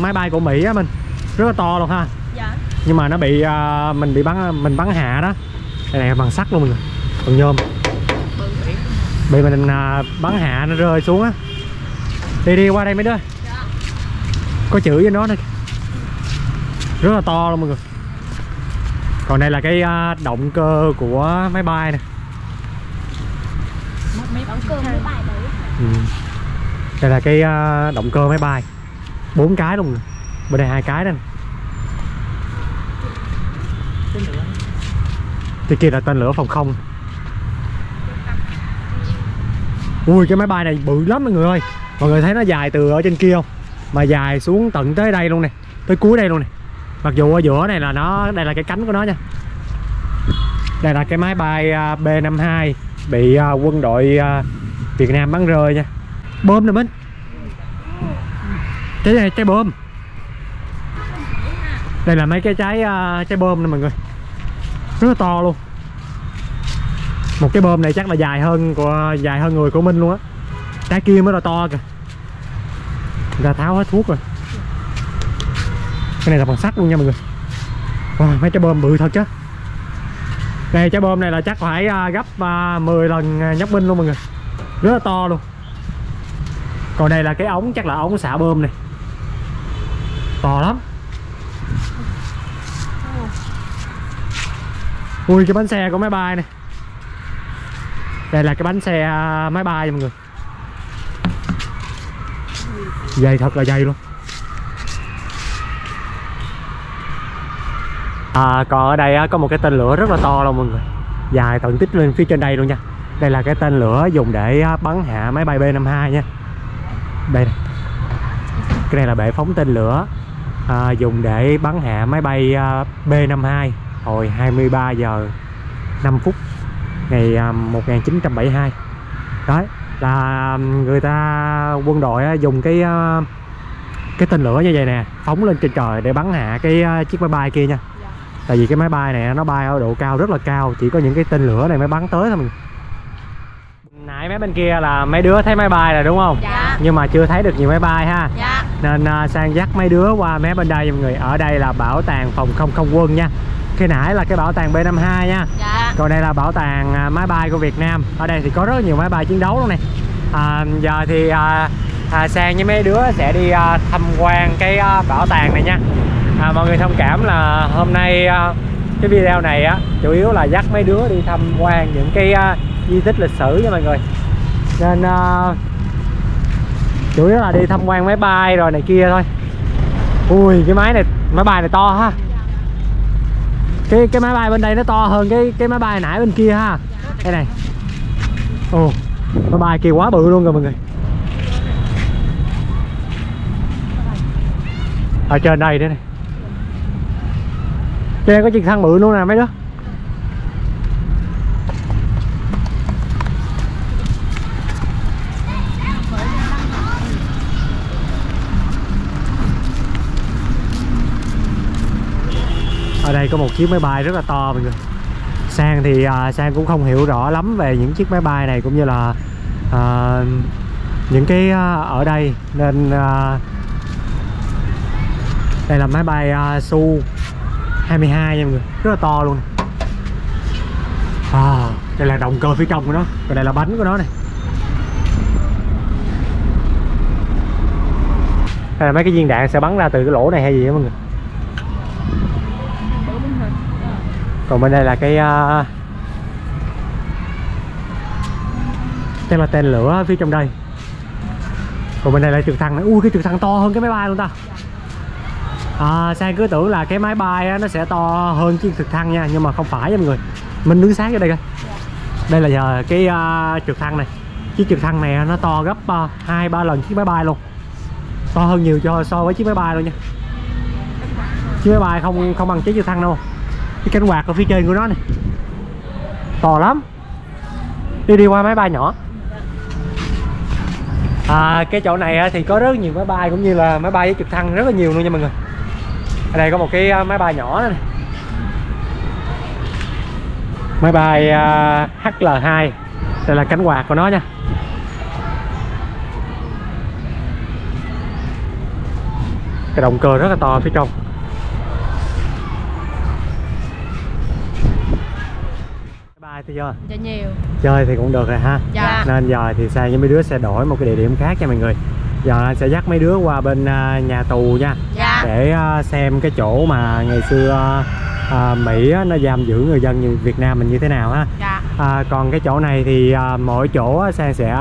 máy bay của Mỹ á mình, rất là to luôn ha. Dạ. Nhưng mà nó bị mình bị bắn mình bắn hạ đó. Đây này bằng sắt luôn mọi người, bằng nhôm. Bị mình bắn hạ nó rơi xuống á. Đi đi qua đây mấy đứa. Dạ. Có chữ với nó đây. Rất là to luôn mọi người. Còn đây là cái động cơ của máy bay nè. Động cơ máy bay đấy. Ừ. Đây là cái động cơ máy bay. Bốn cái luôn. Bên đây hai cái đây. Thì kia là tên lửa phòng không. Ui cái máy bay này bự lắm mọi người ơi. Mọi người thấy nó dài từ ở trên kia không? Mà dài xuống tận tới đây luôn nè. Tới cuối đây luôn nè. Mặc dù ở giữa này là nó, đây là cái cánh của nó nha. Đây là cái máy bay B năm hai bị quân đội Việt Nam bắn rơi nha. Bom nè Minh. Trái này trái bom. Đây là mấy cái trái trái bom nè mọi người. Rất là to luôn. Một cái bom này chắc là dài hơn của dài hơn người của Minh luôn á. Trái kia mới là to kìa. Người ta tháo hết thuốc rồi. Cái này là bằng sắt luôn nha mọi người. Wow, mấy trái bom bự thật chứ. Này trái bom này là chắc phải gấp mười lần nhóc Minh luôn mọi người. Rất là to luôn. Còn đây là cái ống, chắc là ống xả bom này. To lắm. Ui cái bánh xe của máy bay này. Đây là cái bánh xe máy bay mọi người. Dày thật là dày luôn. à, còn ở đây có một cái tên lửa rất là to luôn mọi người, dài tận tích lên phía trên đây luôn nha. Đây là cái tên lửa dùng để bắn hạ máy bay B năm mươi hai nha. Đây này. Cái này là bệ phóng tên lửa à, dùng để bắn hạ máy bay B năm mươi hai hồi hai mươi ba giờ năm phút ngày một nghìn chín trăm bảy mươi hai. Đấy là người ta quân đội dùng cái cái tên lửa như vậy nè, phóng lên trên trời để bắn hạ cái chiếc máy bay kia nha. Tại vì cái máy bay này nó bay ở độ cao rất là cao, chỉ có những cái tên lửa này mới bắn tới thôi mình. Nãy mấy bên kia là mấy đứa thấy máy bay rồi đúng không? Dạ. Nhưng mà chưa thấy được nhiều máy bay ha. Dạ. Nên uh, sang dắt mấy đứa qua mé bên đây mọi người. Ở đây là bảo tàng phòng không không quân nha. Khi nãy là cái bảo tàng B năm mươi hai nha. Dạ. Còn đây là bảo tàng uh, máy bay của Việt Nam. Ở đây thì có rất nhiều máy bay chiến đấu luôn nè. À, giờ thì uh, uh, sang với mấy đứa sẽ đi uh, tham quan cái uh, bảo tàng này nha. À, mọi người thông cảm là hôm nay uh, cái video này á uh, chủ yếu là dắt mấy đứa đi tham quan những cái uh, di tích lịch sử nha mọi người. Nên uh, chủ yếu là đi tham quan máy bay rồi này kia thôi. Ui cái máy này, máy bay này to ha. Cái cái máy bay bên đây nó to hơn cái cái máy bay nãy bên kia ha. Đây này. Ồ, oh, máy bay kia quá bự luôn rồi mọi người. Ở trên đây nữa này. Trên đây có trực thăng bự luôn nè mấy đứa. Ở đây có một chiếc máy bay rất là to mọi người. Sang thì uh, Sang cũng không hiểu rõ lắm về những chiếc máy bay này cũng như là uh, những cái uh, ở đây. Nên uh, đây là máy bay uh, Su hai mươi hai nha mọi người. Rất là to luôn. À, đây là động cơ phía trong của nó. Còn đây là bánh của nó này. Đây là mấy cái viên đạn sẽ bắn ra từ cái lỗ này hay gì đó mọi người. Còn bên đây là cái uh, tên là tên lửa phía trong đây. Còn bên đây là trực thăng này. Ui cái trực thăng to hơn cái máy bay luôn ta. À, Sang cứ tưởng là cái máy bay nó sẽ to hơn chiếc trực thăng nha, nhưng mà không phải nha mọi người. Mình đứng sáng ở đây coi. Đây là giờ cái uh, trực thăng này. Chiếc trực thăng này nó to gấp uh, hai ba lần chiếc máy bay luôn. To hơn nhiều cho so với chiếc máy bay luôn nha. Chiếc máy bay không không bằng chiếc trực thăng đâu. Cái cánh quạt ở phía trên của nó này to lắm. Đi đi qua máy bay nhỏ. À, cái chỗ này thì có rất nhiều máy bay cũng như là máy bay với trực thăng rất là nhiều luôn nha mọi người. Ở đây có một cái máy bay nhỏ này. Máy bay H L hai. Đây là cánh quạt của nó nha. Cái động cơ rất là to phía trong. Thì giờ nhiều. Chơi thì cũng được rồi ha. Dạ. Nên giờ thì Sang với mấy đứa sẽ đổi một cái địa điểm khác nha mọi người. Giờ sẽ dắt mấy đứa qua bên nhà tù nha. Dạ. Để xem cái chỗ mà ngày xưa à, Mỹ nó giam giữ người dân như Việt Nam mình như thế nào ha. Dạ. À, còn cái chỗ này thì à, mỗi chỗ Sang sẽ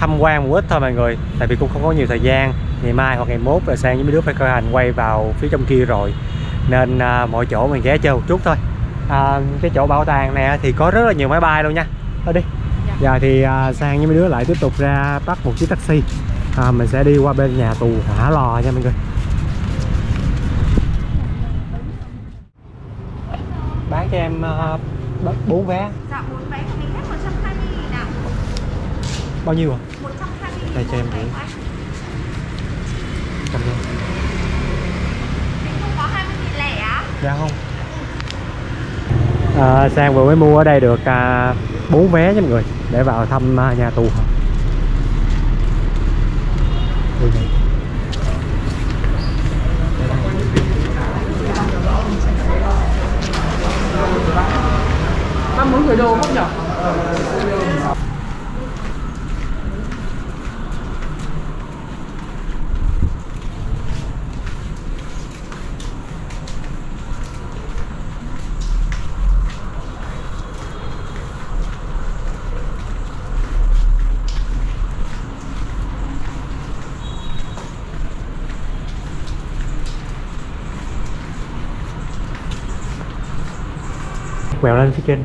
tham quan một ít thôi mọi người. Tại vì cũng không có nhiều thời gian. Ngày mai hoặc ngày mốt là Sang với mấy đứa phải khởi hành quay vào phía trong kia rồi. Nên à, mỗi chỗ mình ghé chơi một chút thôi. À, cái chỗ bảo tàng này thì có rất là nhiều máy bay luôn nha. Thôi đi. Dạ. Giờ thì à, Sang với mấy đứa lại tiếp tục ra bắt một chiếc taxi. à, Mình sẽ đi qua bên nhà tù Hỏa Lò nha mọi người. Bán cho em bốn uh, vé. Dạ, bốn vé của mình hết một trăm hai mươi nghìn nào. Bao nhiêu ạ? một trăm hai mươi nghìn. Đây cho em đi. Cầm đi. Mình không có hai mươi nghìn lẻ á? Dạ không. À, Sang vừa mới mua ở đây được bốn à, vé nha mọi người, để vào thăm à, nhà tù. Con muốn gửi đồ không nhỉ? quẹo lên phía trên.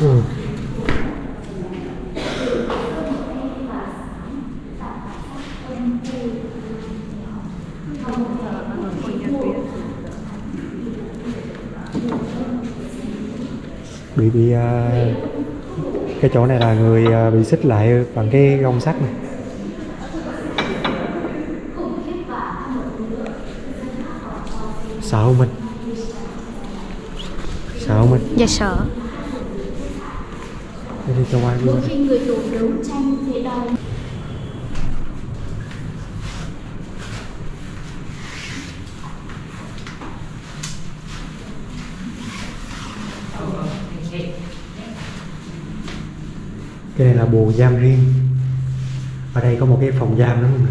Ừ. Bị bị uh, cái chỗ này là người uh, bị xích lại bằng cái gông sắt này. Sợ mình. Sợ mình. Dạ sợ. Đi cho ngoài luôn. Cái này là buồng giam riêng. Ở đây có một cái phòng giam đó mà.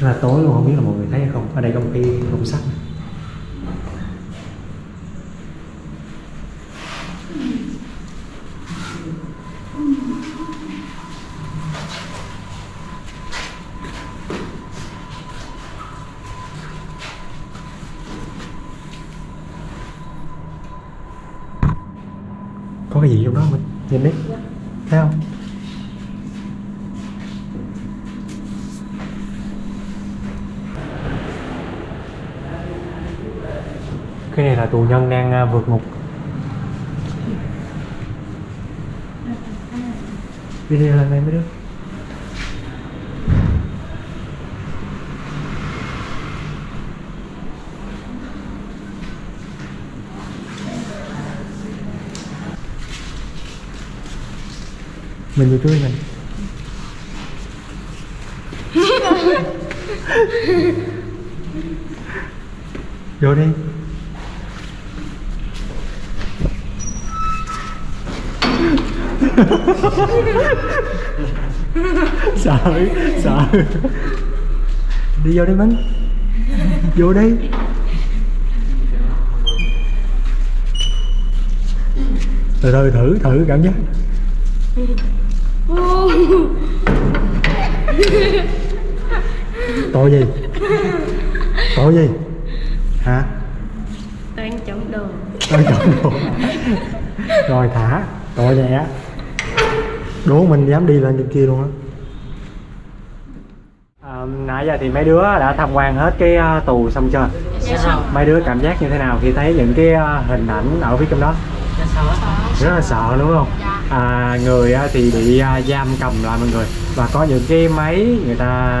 Rất là tối luôn, không biết là mọi người thấy hay không. Ở đây có một cái gông sắt. Có cái gì trong đó mình nhìn đi, thấy không? Cái này là tù nhân đang vượt ngục. Video là này mới được. Mình vô chui mình. Vô đi. Sợ, sợ. Đi vô đi mình. Vô đi. Từ từ thử, thử cảm giác. Tội gì? Tội gì? Hả? Tội ăn trộm đồ. Tội trộm đồ. Rồi thả. Tội vậy á. Đố mình dám đi lên trên kia luôn á. À, nãy giờ thì mấy đứa đã tham quan hết cái tù xong chưa? Mấy đứa cảm giác như thế nào khi thấy những cái hình ảnh ở phía trong đó? Rất là sợ đúng không? À, người thì bị giam cầm lại mọi người, và có những cái máy người ta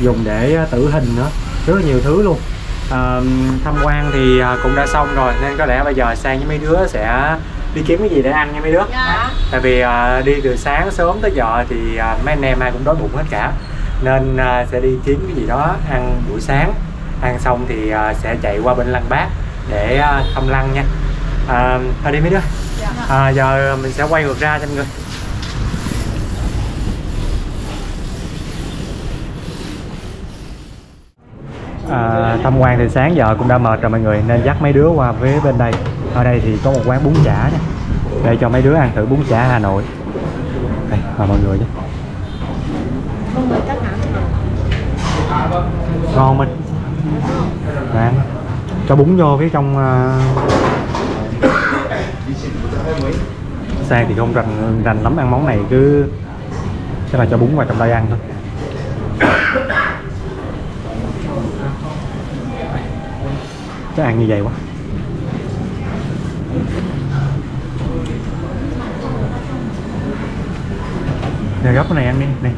dùng để tử hình nữa, rất là nhiều thứ luôn. À, tham quan thì cũng đã xong rồi, nên có lẽ bây giờ Sang với mấy đứa sẽ đi kiếm cái gì để ăn nha mấy đứa. Dạ. Tại vì à, đi từ sáng sớm tới giờ thì à, mấy anh em ai cũng đói bụng hết cả, nên à, sẽ đi kiếm cái gì đó ăn buổi sáng. Ăn xong thì à, sẽ chạy qua bên Lăng Bác để à, thăm lăng nha. À, thôi đi mấy đứa. Dạ. À, giờ mình sẽ quay ngược ra cho mọi người. À, tham quan từ sáng giờ cũng đã mệt rồi mọi người, nên dắt mấy đứa qua phía bên đây. Ở đây thì có một quán bún chả nè, để cho mấy đứa ăn thử bún chả Hà Nội. Đây, mời mọi người chứ. Ngon mình. Bạn cho bún vô phía trong. Uh... Sang thì không rành rành lắm ăn món này, cứ chắc là cho bún vào trong đây ăn thôi. Chắc ăn như vậy quá. Để gấp cái này ăn đi này.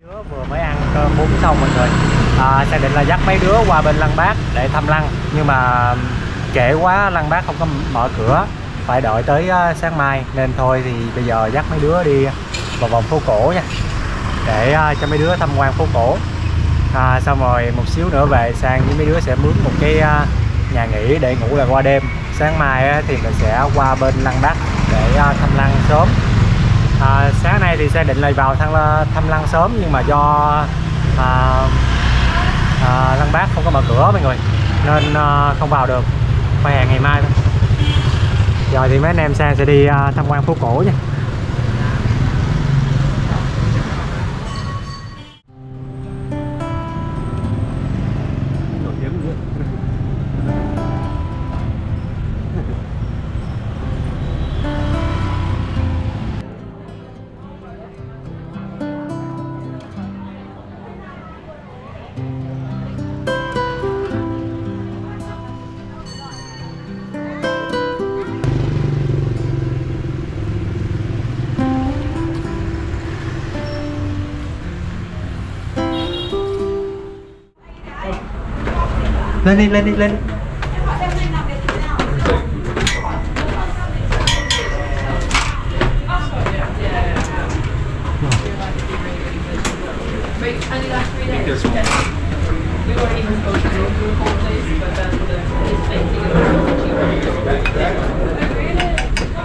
Vừa mới ăn cơm bún xong mọi người. À, xác định là dắt mấy đứa qua bên Lăng Bác để thăm lăng, nhưng mà trễ quá Lăng Bác không có mở cửa, phải đợi tới sáng mai, nên thôi thì bây giờ dắt mấy đứa đi vào vòng phố cổ nha, để cho mấy đứa tham quan phố cổ. À, xong rồi một xíu nữa về Sang với mấy đứa sẽ mướn một cái nhà nghỉ để ngủ lại qua đêm. Sáng mai thì mình sẽ qua bên Lăng Bác để thăm lăng sớm. À, sáng nay thì Sang định là vào thăm lăng sớm, nhưng mà do à, à, Lăng Bác không có mở cửa mọi người, nên à, không vào được, phải hẹn ngày mai thôi. Rồi thì mấy anh em sang sẽ đi à, tham quan phố cổ nha. Lên đi, lên đi, lên đi.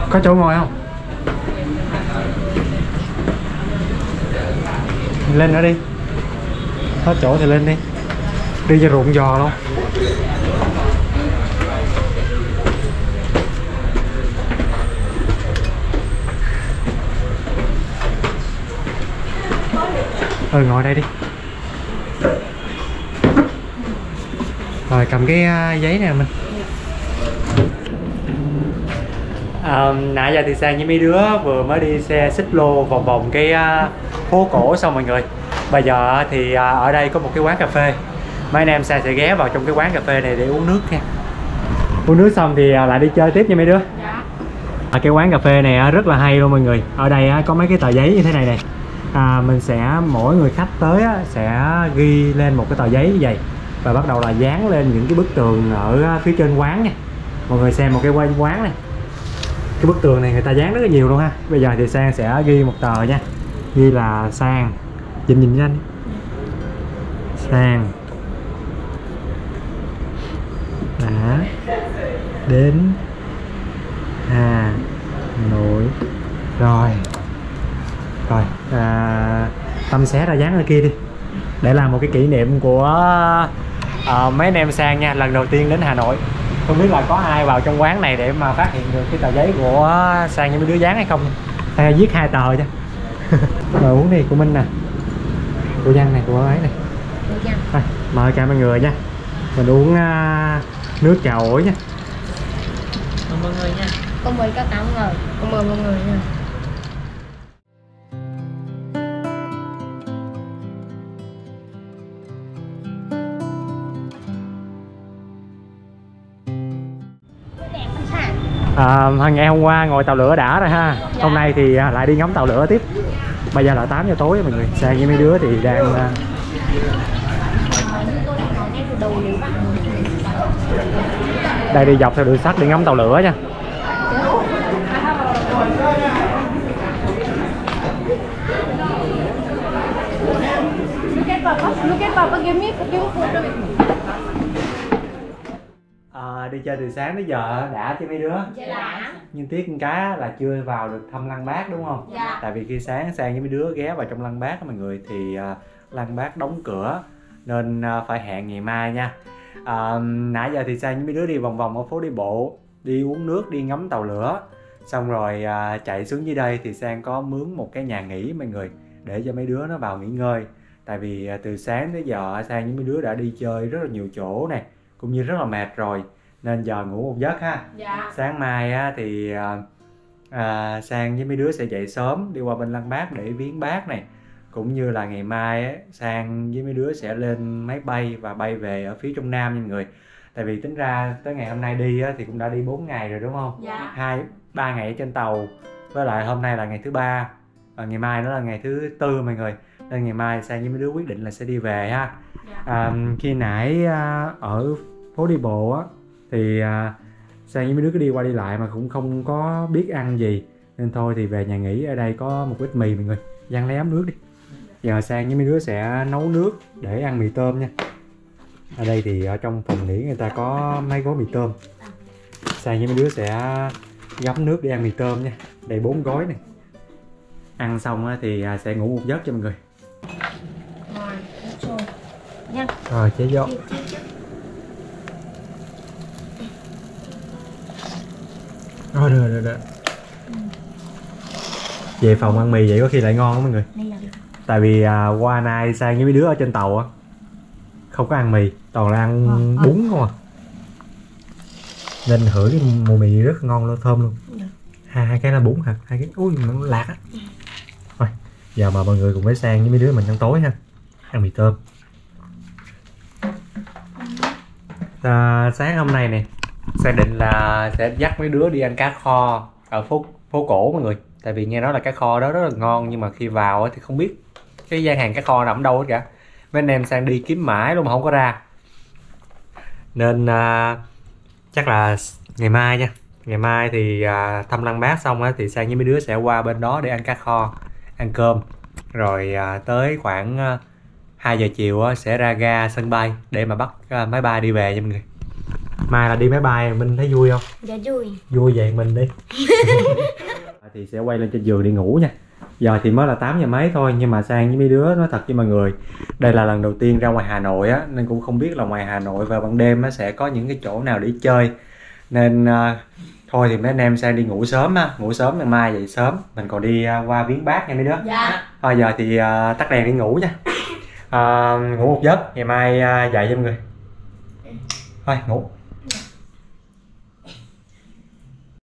Có chỗ ngồi không? Lên nữa đi. Hết chỗ thì lên đi. Đi cho rụng giò luôn. Ừ, ngồi đây đi. Rồi cầm cái uh, giấy nè mình. À, nãy giờ thì Sang với mấy đứa vừa mới đi xe xích lô vòng vòng cái uh, phố cổ xong mọi người. Bây giờ thì uh, ở đây có một cái quán cà phê. Mấy anh em Sang sẽ ghé vào trong cái quán cà phê này để uống nước nha. Uống nước xong thì uh, lại đi chơi tiếp nha mấy đứa. Dạ. À, cái quán cà phê này uh, rất là hay luôn mọi người. Ở đây uh, có mấy cái tờ giấy như thế này nè. À, mình sẽ mỗi người khách tới á, sẽ ghi lên một cái tờ giấy như vậy và bắt đầu là dán lên những cái bức tường ở phía trên quán nha. Mọi người xem một cái quanh quán này, cái bức tường này người ta dán rất là nhiều luôn ha. Bây giờ thì Sang sẽ ghi một tờ nha, ghi là Sang nhìn nhìn nhanh Sang đã đến Hà Nội rồi. Rồi, à, Tâm xé ra dán ở kia đi. Để làm một cái kỷ niệm của à, mấy anh em Sang nha, lần đầu tiên đến Hà Nội. Không biết là có ai vào trong quán này để mà phát hiện được cái tờ giấy của Sang như mấy đứa dán hay không. Hay viết hai tờ chứ. Rồi uống đi, của Minh nè, của Văn này, của ấy này. Rồi, mời cả mọi người nha. Mình uống à, nước trà ổi nha. Mời mọi người nha. Con mời các tám người, con mời mọi người nha. À, ngày hôm qua ngồi tàu lửa đã rồi ha. Dạ. Hôm nay thì lại đi ngắm tàu lửa tiếp. Bây giờ là tám giờ tối mọi người. Sang với mấy đứa thì đang uh... đây đi dọc theo đường sắt để ngắm tàu lửa nha. À, đi chơi từ sáng tới giờ đã chứ mấy đứa. Dạ. Nhưng tiếc con cá là chưa vào được thăm Lăng Bác đúng không? Dạ. Tại vì khi sáng Sang với mấy đứa ghé vào trong Lăng Bác mọi người thì uh, Lăng Bác đóng cửa nên uh, phải hẹn ngày mai nha. Uh, nãy giờ thì Sang với mấy đứa đi vòng vòng ở phố đi bộ, đi uống nước, đi ngắm tàu lửa. Xong rồi uh, chạy xuống dưới đây thì Sang có mướn một cái nhà nghỉ mọi người để cho mấy đứa nó vào nghỉ ngơi. Tại vì uh, từ sáng tới giờ Sang với mấy đứa đã đi chơi rất là nhiều chỗ này, cũng như rất là mệt rồi. Nên giờ ngủ một giấc ha. Dạ. Sáng mai á, thì à, Sang với mấy đứa sẽ dậy sớm đi qua bên Lăng Bác để viếng Bác này. Cũng như là ngày mai á, Sang với mấy đứa sẽ lên máy bay và bay về ở phía Trung Nam nha mọi người. Tại vì tính ra tới ngày hôm nay đi á, thì cũng đã đi bốn ngày rồi đúng không? Dạ. hai, ba ngày trên tàu. Với lại hôm nay là ngày thứ ba và ngày mai nó là ngày thứ tư mọi người. Nên ngày mai Sang với mấy đứa quyết định là sẽ đi về ha. Dạ. À, khi nãy à, ở phố đi bộ á thì uh, Sang với mấy đứa cứ đi qua đi lại mà cũng không có biết ăn gì nên thôi thì về nhà nghỉ. Ở đây có một ít mì mọi người. Giang lấy ấm nước đi. Giờ Sang với mấy đứa sẽ nấu nước để ăn mì tôm nha. Ở đây thì ở trong phòng nghỉ người ta có mấy gói mì tôm. Sang với mấy đứa sẽ gấm nước để ăn mì tôm nha. Đây bốn gói này. Ăn xong thì sẽ ngủ một giấc cho mọi người. nha. Rồi chế vô. Rồi rồi rồi rồi. Ừ. Về phòng ăn mì vậy có khi lại ngon lắm mọi người. Tại vì à, qua nay sang với mấy đứa ở trên tàu á, không có ăn mì, toàn là ăn ừ, bún không à. Nên hửi cái mùi mì rất ngon luôn, thơm luôn. Ừ. Hai, hai cái là bún hả? Hai cái ui nó lạc á. Ừ. Thôi, giờ mà mọi người cùng với sang với mấy đứa mình ăn tối ha. Ăn mì tôm. À, sáng hôm nay nè, Sang định là sẽ dắt mấy đứa đi ăn cá kho ở phố phố cổ mọi người. Tại vì nghe nói là cá kho đó rất là ngon, nhưng mà khi vào thì không biết cái gian hàng cá kho nằm đâu hết cả. Mấy anh em Sang đi kiếm mãi luôn mà không có ra. Nên à, chắc là ngày mai nha. Ngày mai thì à, thăm Lăng Bác xong á, thì Sang với mấy đứa sẽ qua bên đó để ăn cá kho, ăn cơm. Rồi à, tới khoảng à, hai giờ chiều á, sẽ ra ga sân bay để mà bắt à, máy bay đi về nha mọi người. Mai là đi máy bay, mình thấy vui không? Dạ vui. Vui vậy mình đi. Thì sẽ quay lên trên giường đi ngủ nha. Giờ thì mới là tám giờ mấy thôi, nhưng mà Sang với mấy đứa nói thật với mọi người, đây là lần đầu tiên ra ngoài Hà Nội á, nên cũng không biết là ngoài Hà Nội vào ban đêm á sẽ có những cái chỗ nào để chơi. Nên à, thôi thì mấy anh em Sang đi ngủ sớm á, ngủ sớm ngày mai dậy sớm, mình còn đi à, qua viếng bác nha mấy đứa. Dạ. Thôi giờ thì à, tắt đèn đi ngủ nha. À, ngủ một giấc, ngày mai à, dậy cho mọi người. Thôi ngủ.